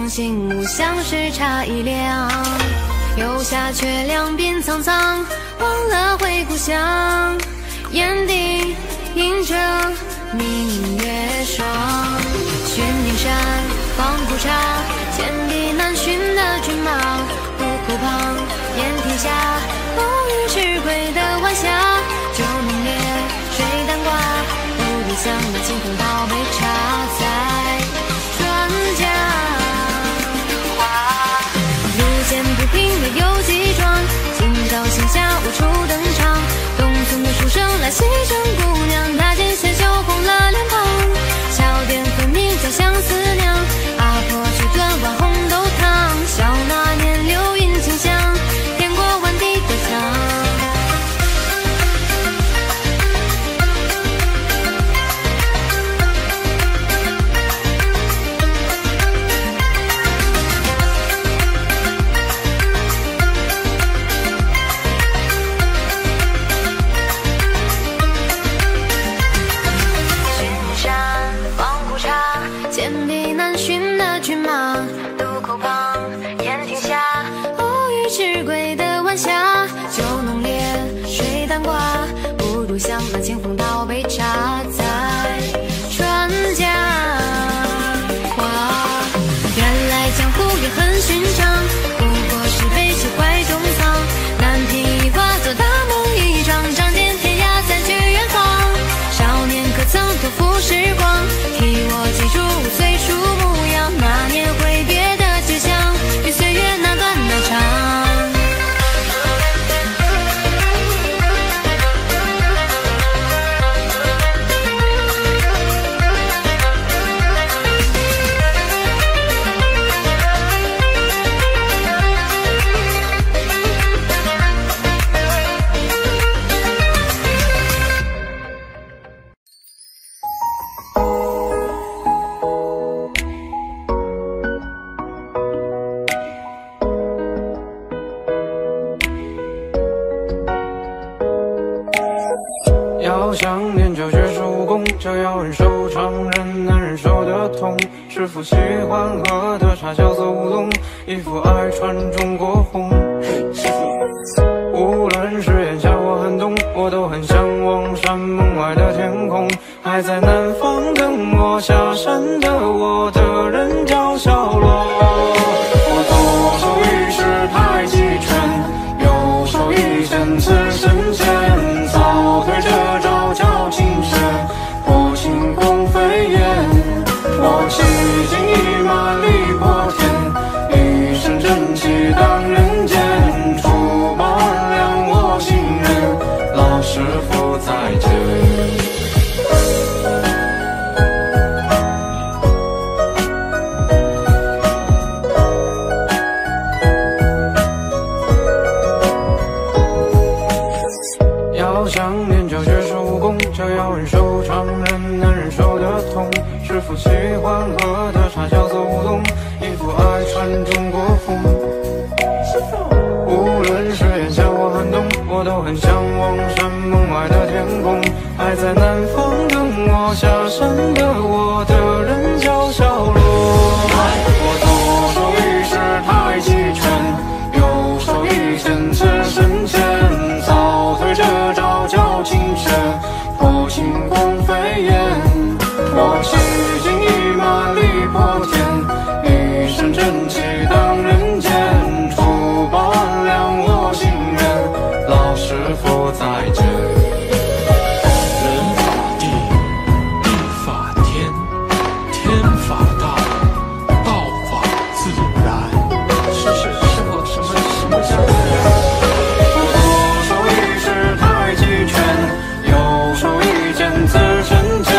心目相识差一两，游侠却两鬓苍苍，忘了回故乡。眼底映着明月霜，寻名山，访古刹，千里难寻的骏马，五湖旁，宴天下，偶遇痴鬼的晚霞，九龙列，水当挂，无比香的清风泡杯茶在船家。 不平的游击庄，今朝星下无处登场。东村的书生来西城姑娘，他见线羞红了脸庞。小店分明叫相思酿，阿婆去端碗红豆汤。笑那年流云清香，天过万地的墙。是否再见？ 是否喜欢喝的茶叫做乌龙？一副爱穿中国风。无论是炎夏或寒冬，我都很向往山梦外的天空。还在南方等我下山的我的人叫小罗。我左手一式太极拳，右手一剑刺身前，早退这招叫琴弦，破心狂飞燕。 我披荆一马力破天，一身正气荡人间。除暴安良我心愿，老师傅再见。人法地，地法天，天法道，道法自然。师傅，什么叫自然？左手一式太极拳，右手一剑刺身前。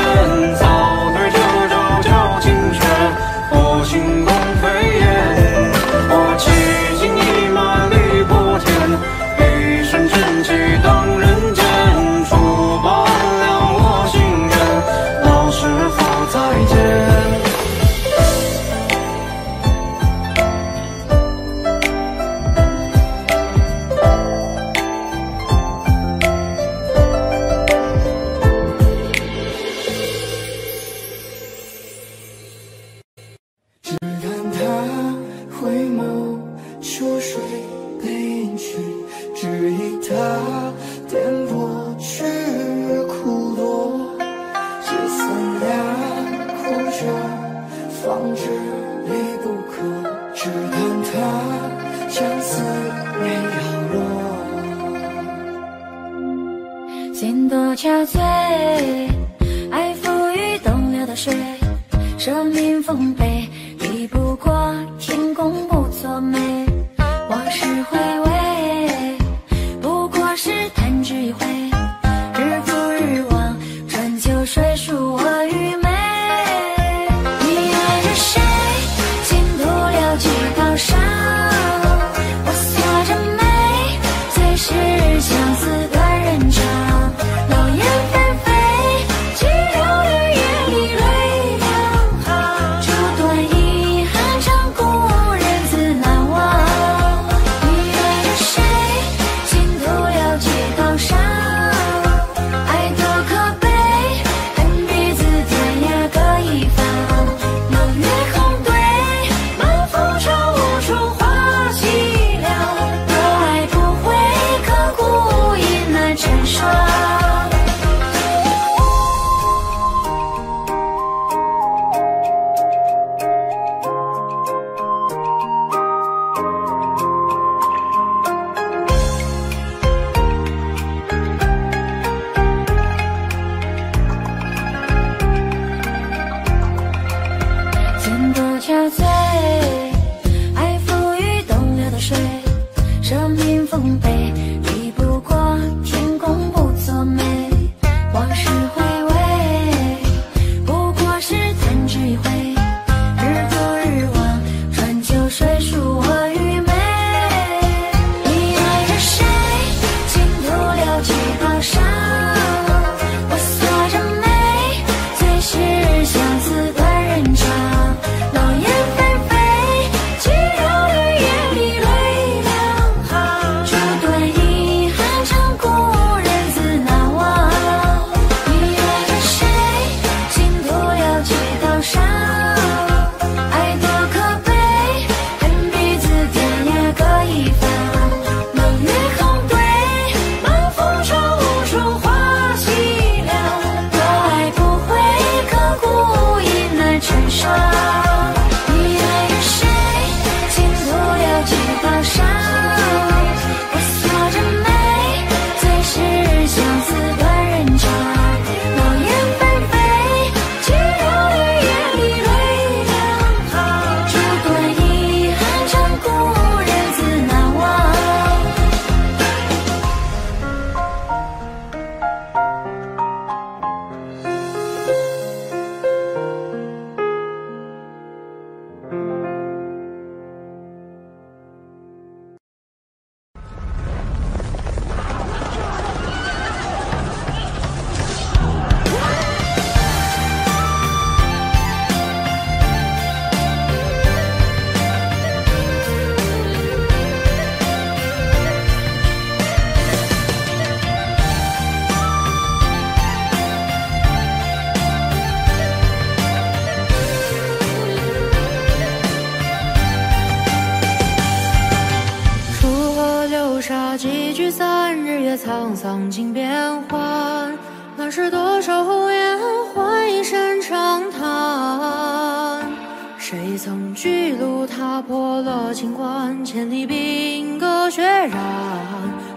丧尽变幻，乱世多少红颜，换一身长叹。谁曾巨鹿踏破了秦关，千里兵戈血染，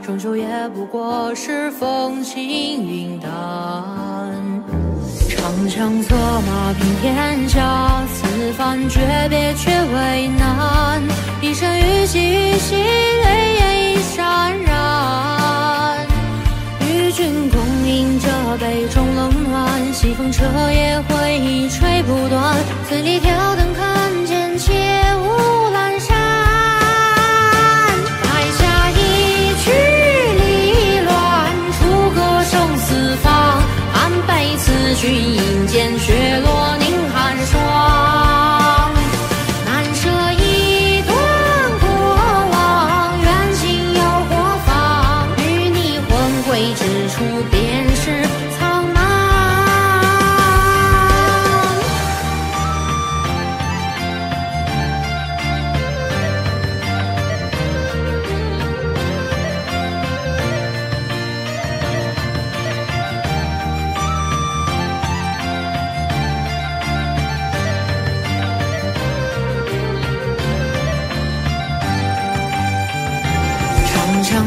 终究也不过是风轻云淡。长枪策马平天下，此番诀别却为难。一身玉气，一袭泪眼，一闪然。与君共饮这杯中冷暖，西风彻夜回忆吹不断。醉里挑灯看剑，且无阑珊。垓下一曲离乱，楚歌声四方。安背此去饮剑，雪落凝寒霜。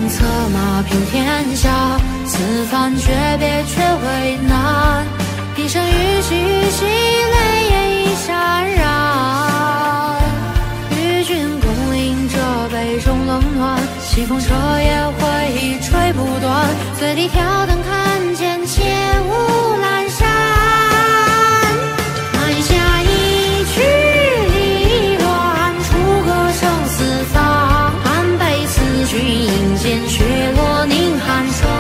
策马平天下，此番诀别却为难。一身玉气，一袭泪眼，一闪然。与君共饮这杯中冷暖，西风彻夜回忆吹不断。醉里挑灯看剑，且无阑珊。垓下一曲离乱，楚歌声四方。安背此去。雪落凝寒霜，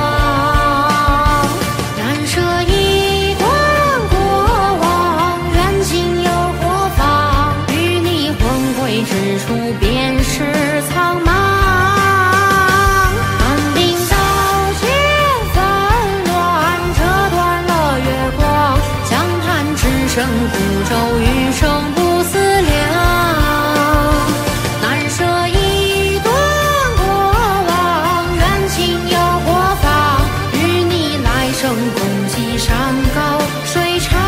难舍一段过往。缘尽又何妨？与你魂归之处，便是苍茫。看冰刀剑纷乱，折断了月光。江畔只剩孤舟，余生不思量。共济山高水长。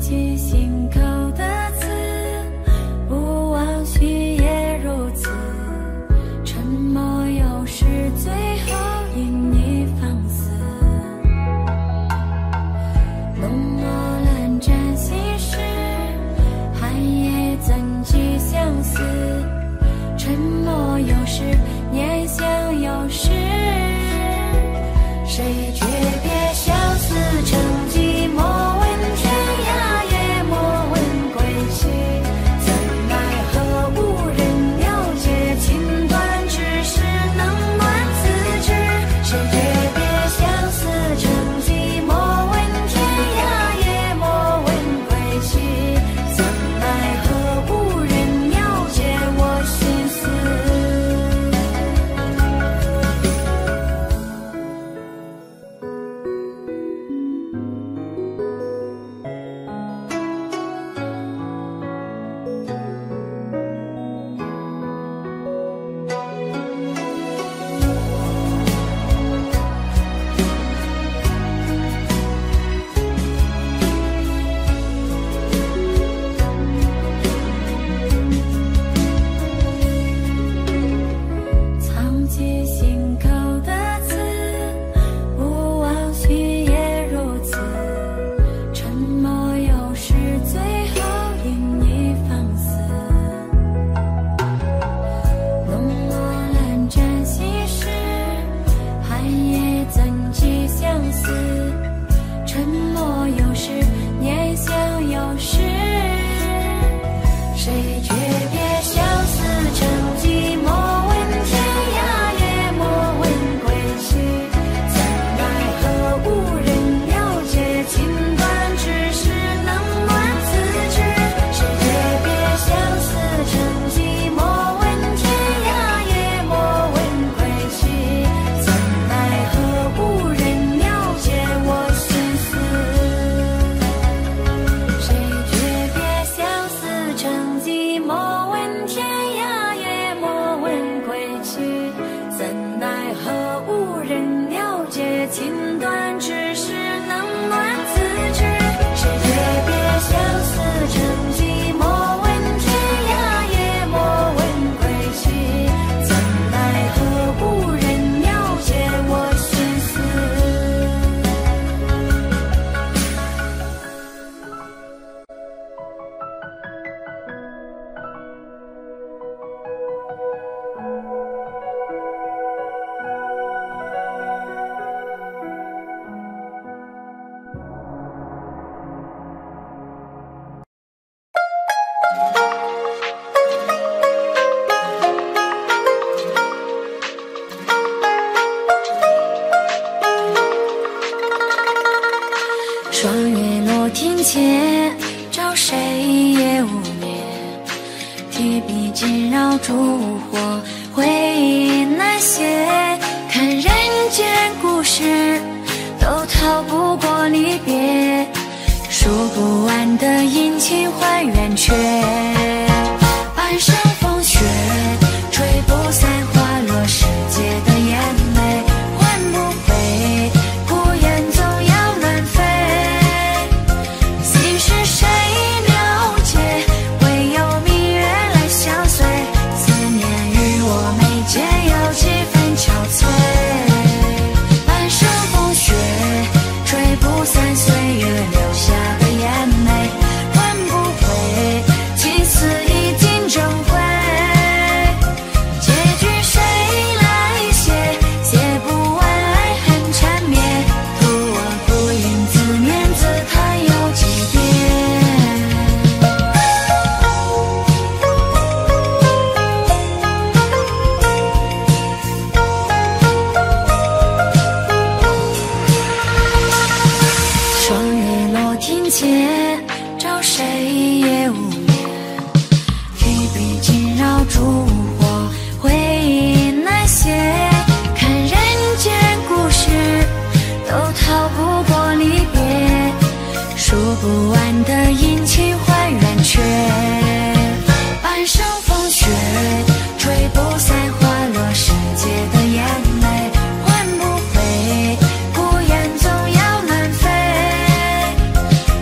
记心口的词，不忘许也如此。沉默又是最后因你放肆。浓墨乱沾心事，寒夜怎惧相思？沉默又是念想又是，谁诀别相思成寂寞？天涯也莫问。情切，找谁也无眠，提笔尽绕烛火，回忆那些看人间故事，都逃不过离别，数不完的阴晴换圆缺，半生风雪吹不散花落世界的眼泪，换不回孤雁总要乱飞，心事谁了解，唯有明月来相随，思念与我眉间有几分憔悴，半生风雪吹不散岁月留下的眼泪，换不回情丝已经成灰，结局谁来写，写不完爱恨缠绵，徒我孤影自念，自叹有几遍，霜日落庭前，找谁也无眠，提笔尽绕烛火，回忆那些看人间故事，都逃不过离别，数不完的阴晴换圆缺，半生风雪吹不散花落世界的眼泪，换不回孤雁总要乱飞，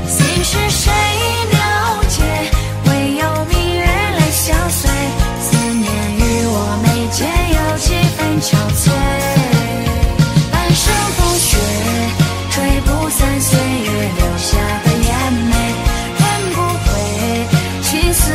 心事谁了解，唯有明月来相随，思念与我眉间有几分憔悴，半生风雪吹不散岁月留下的眼泪，换不回情丝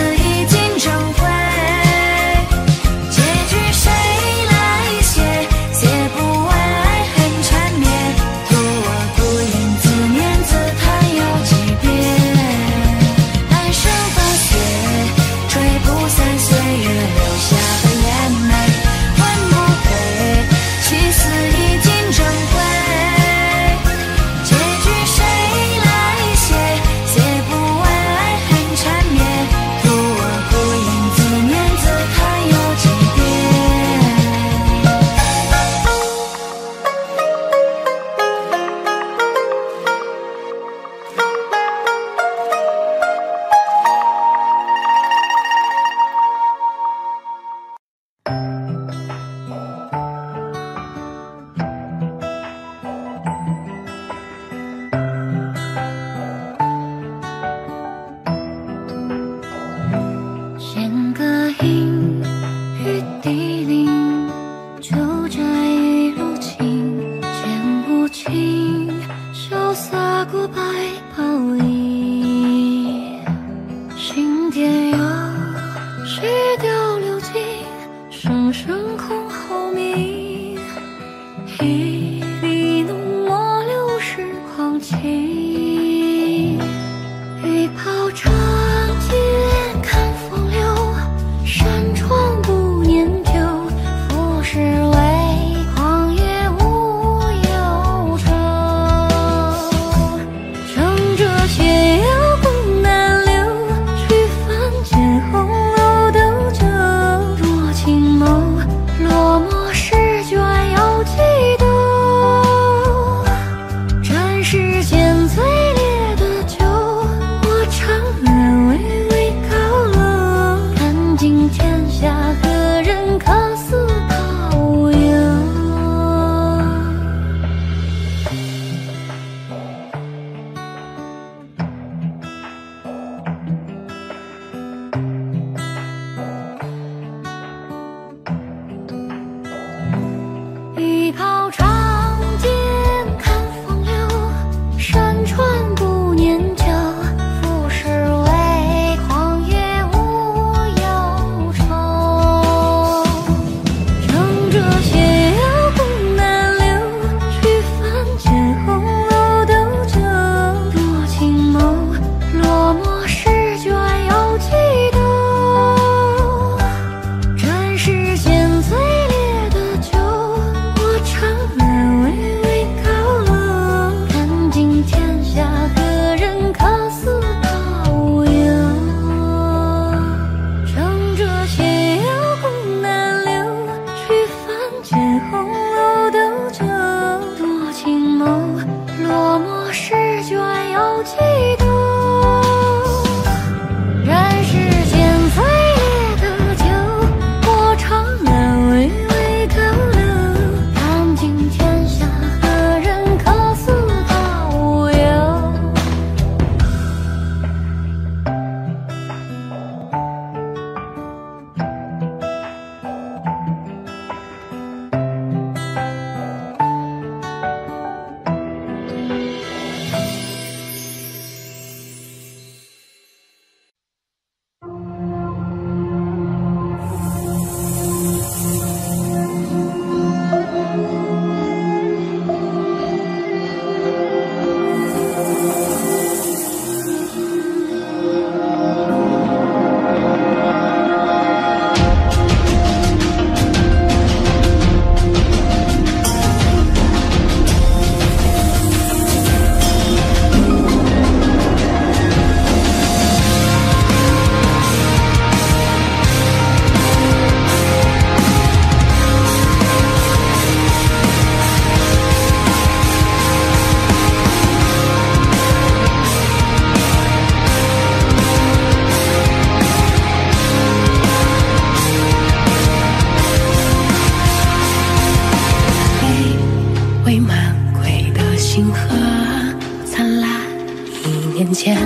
间，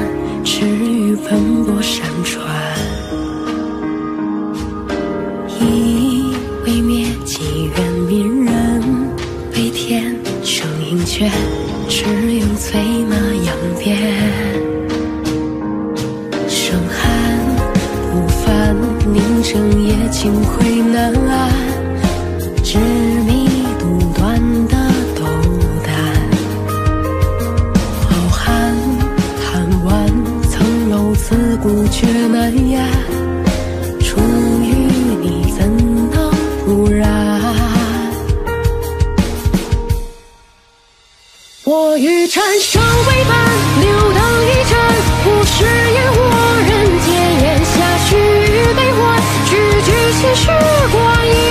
池鱼奔波山川，意义未灭，几缘迷人，悲天生盈缺，只有催马扬鞭，生寒不凡，宁静夜尽归南岸，执迷独断的斗胆，傲寒贪玩，曾柔自古绝难压，出淤泥怎能不染？我欲禅生为伴，流荡一盏，无时烟火人间，眼下须臾悲欢，只觉心事光阴。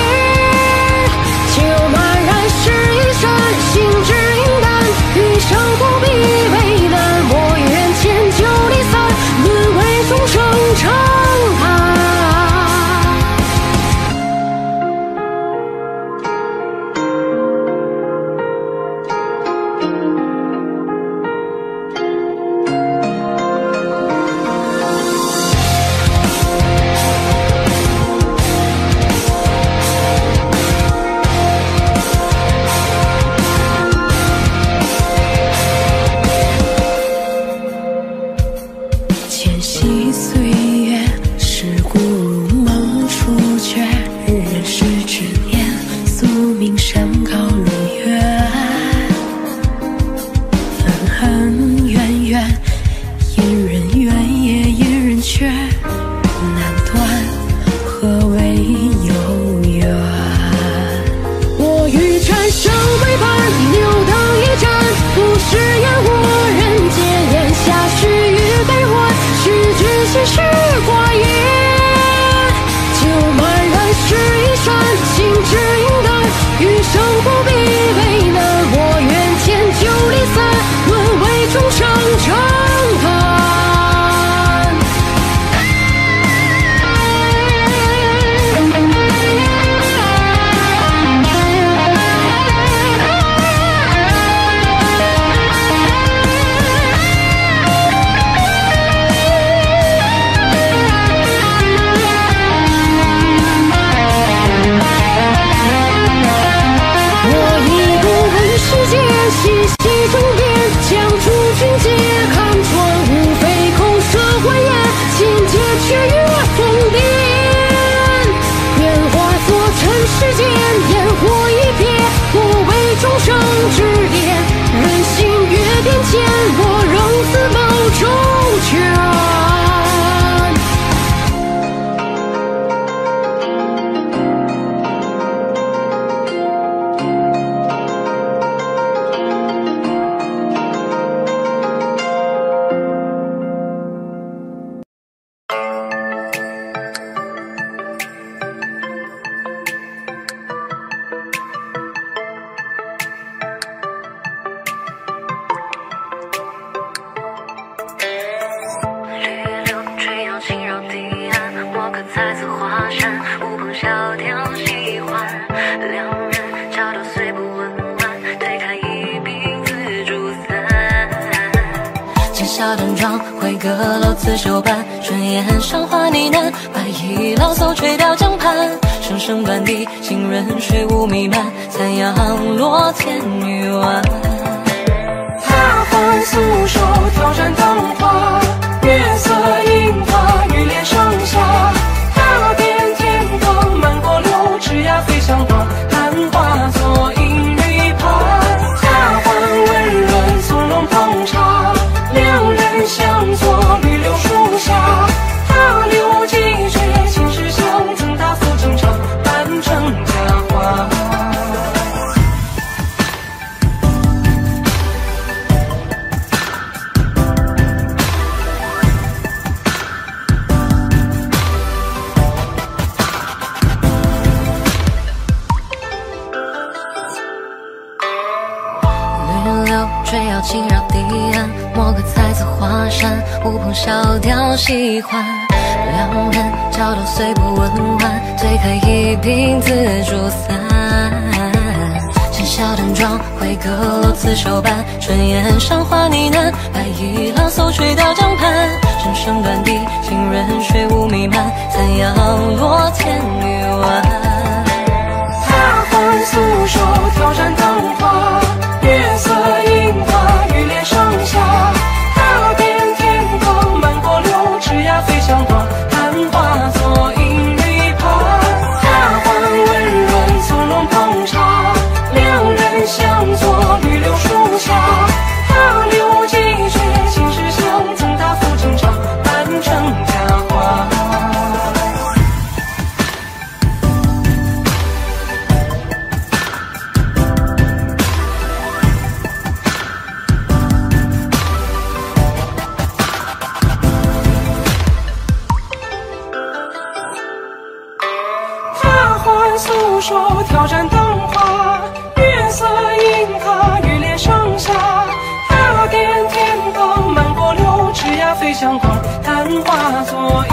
下淡妆，挥个落刺手般，唇沿上画呢喃，白衣拉叟垂到江畔，声声断堤，行人水雾弥漫，残阳落天与晚。他唤素手挑盏灯花，月色映他雨帘上下。踏遍天空，漫过柳枝桠飞向花，看花作影旅旁。他唤温润从容烹茶，两人相坐绿柳树下。他留几句情诗相赠，他抚琴唱，半城佳话。 素手挑盏灯花，月色映他雨帘上下。踏遍天高，漫过柳枝桠，飞向花，探花作。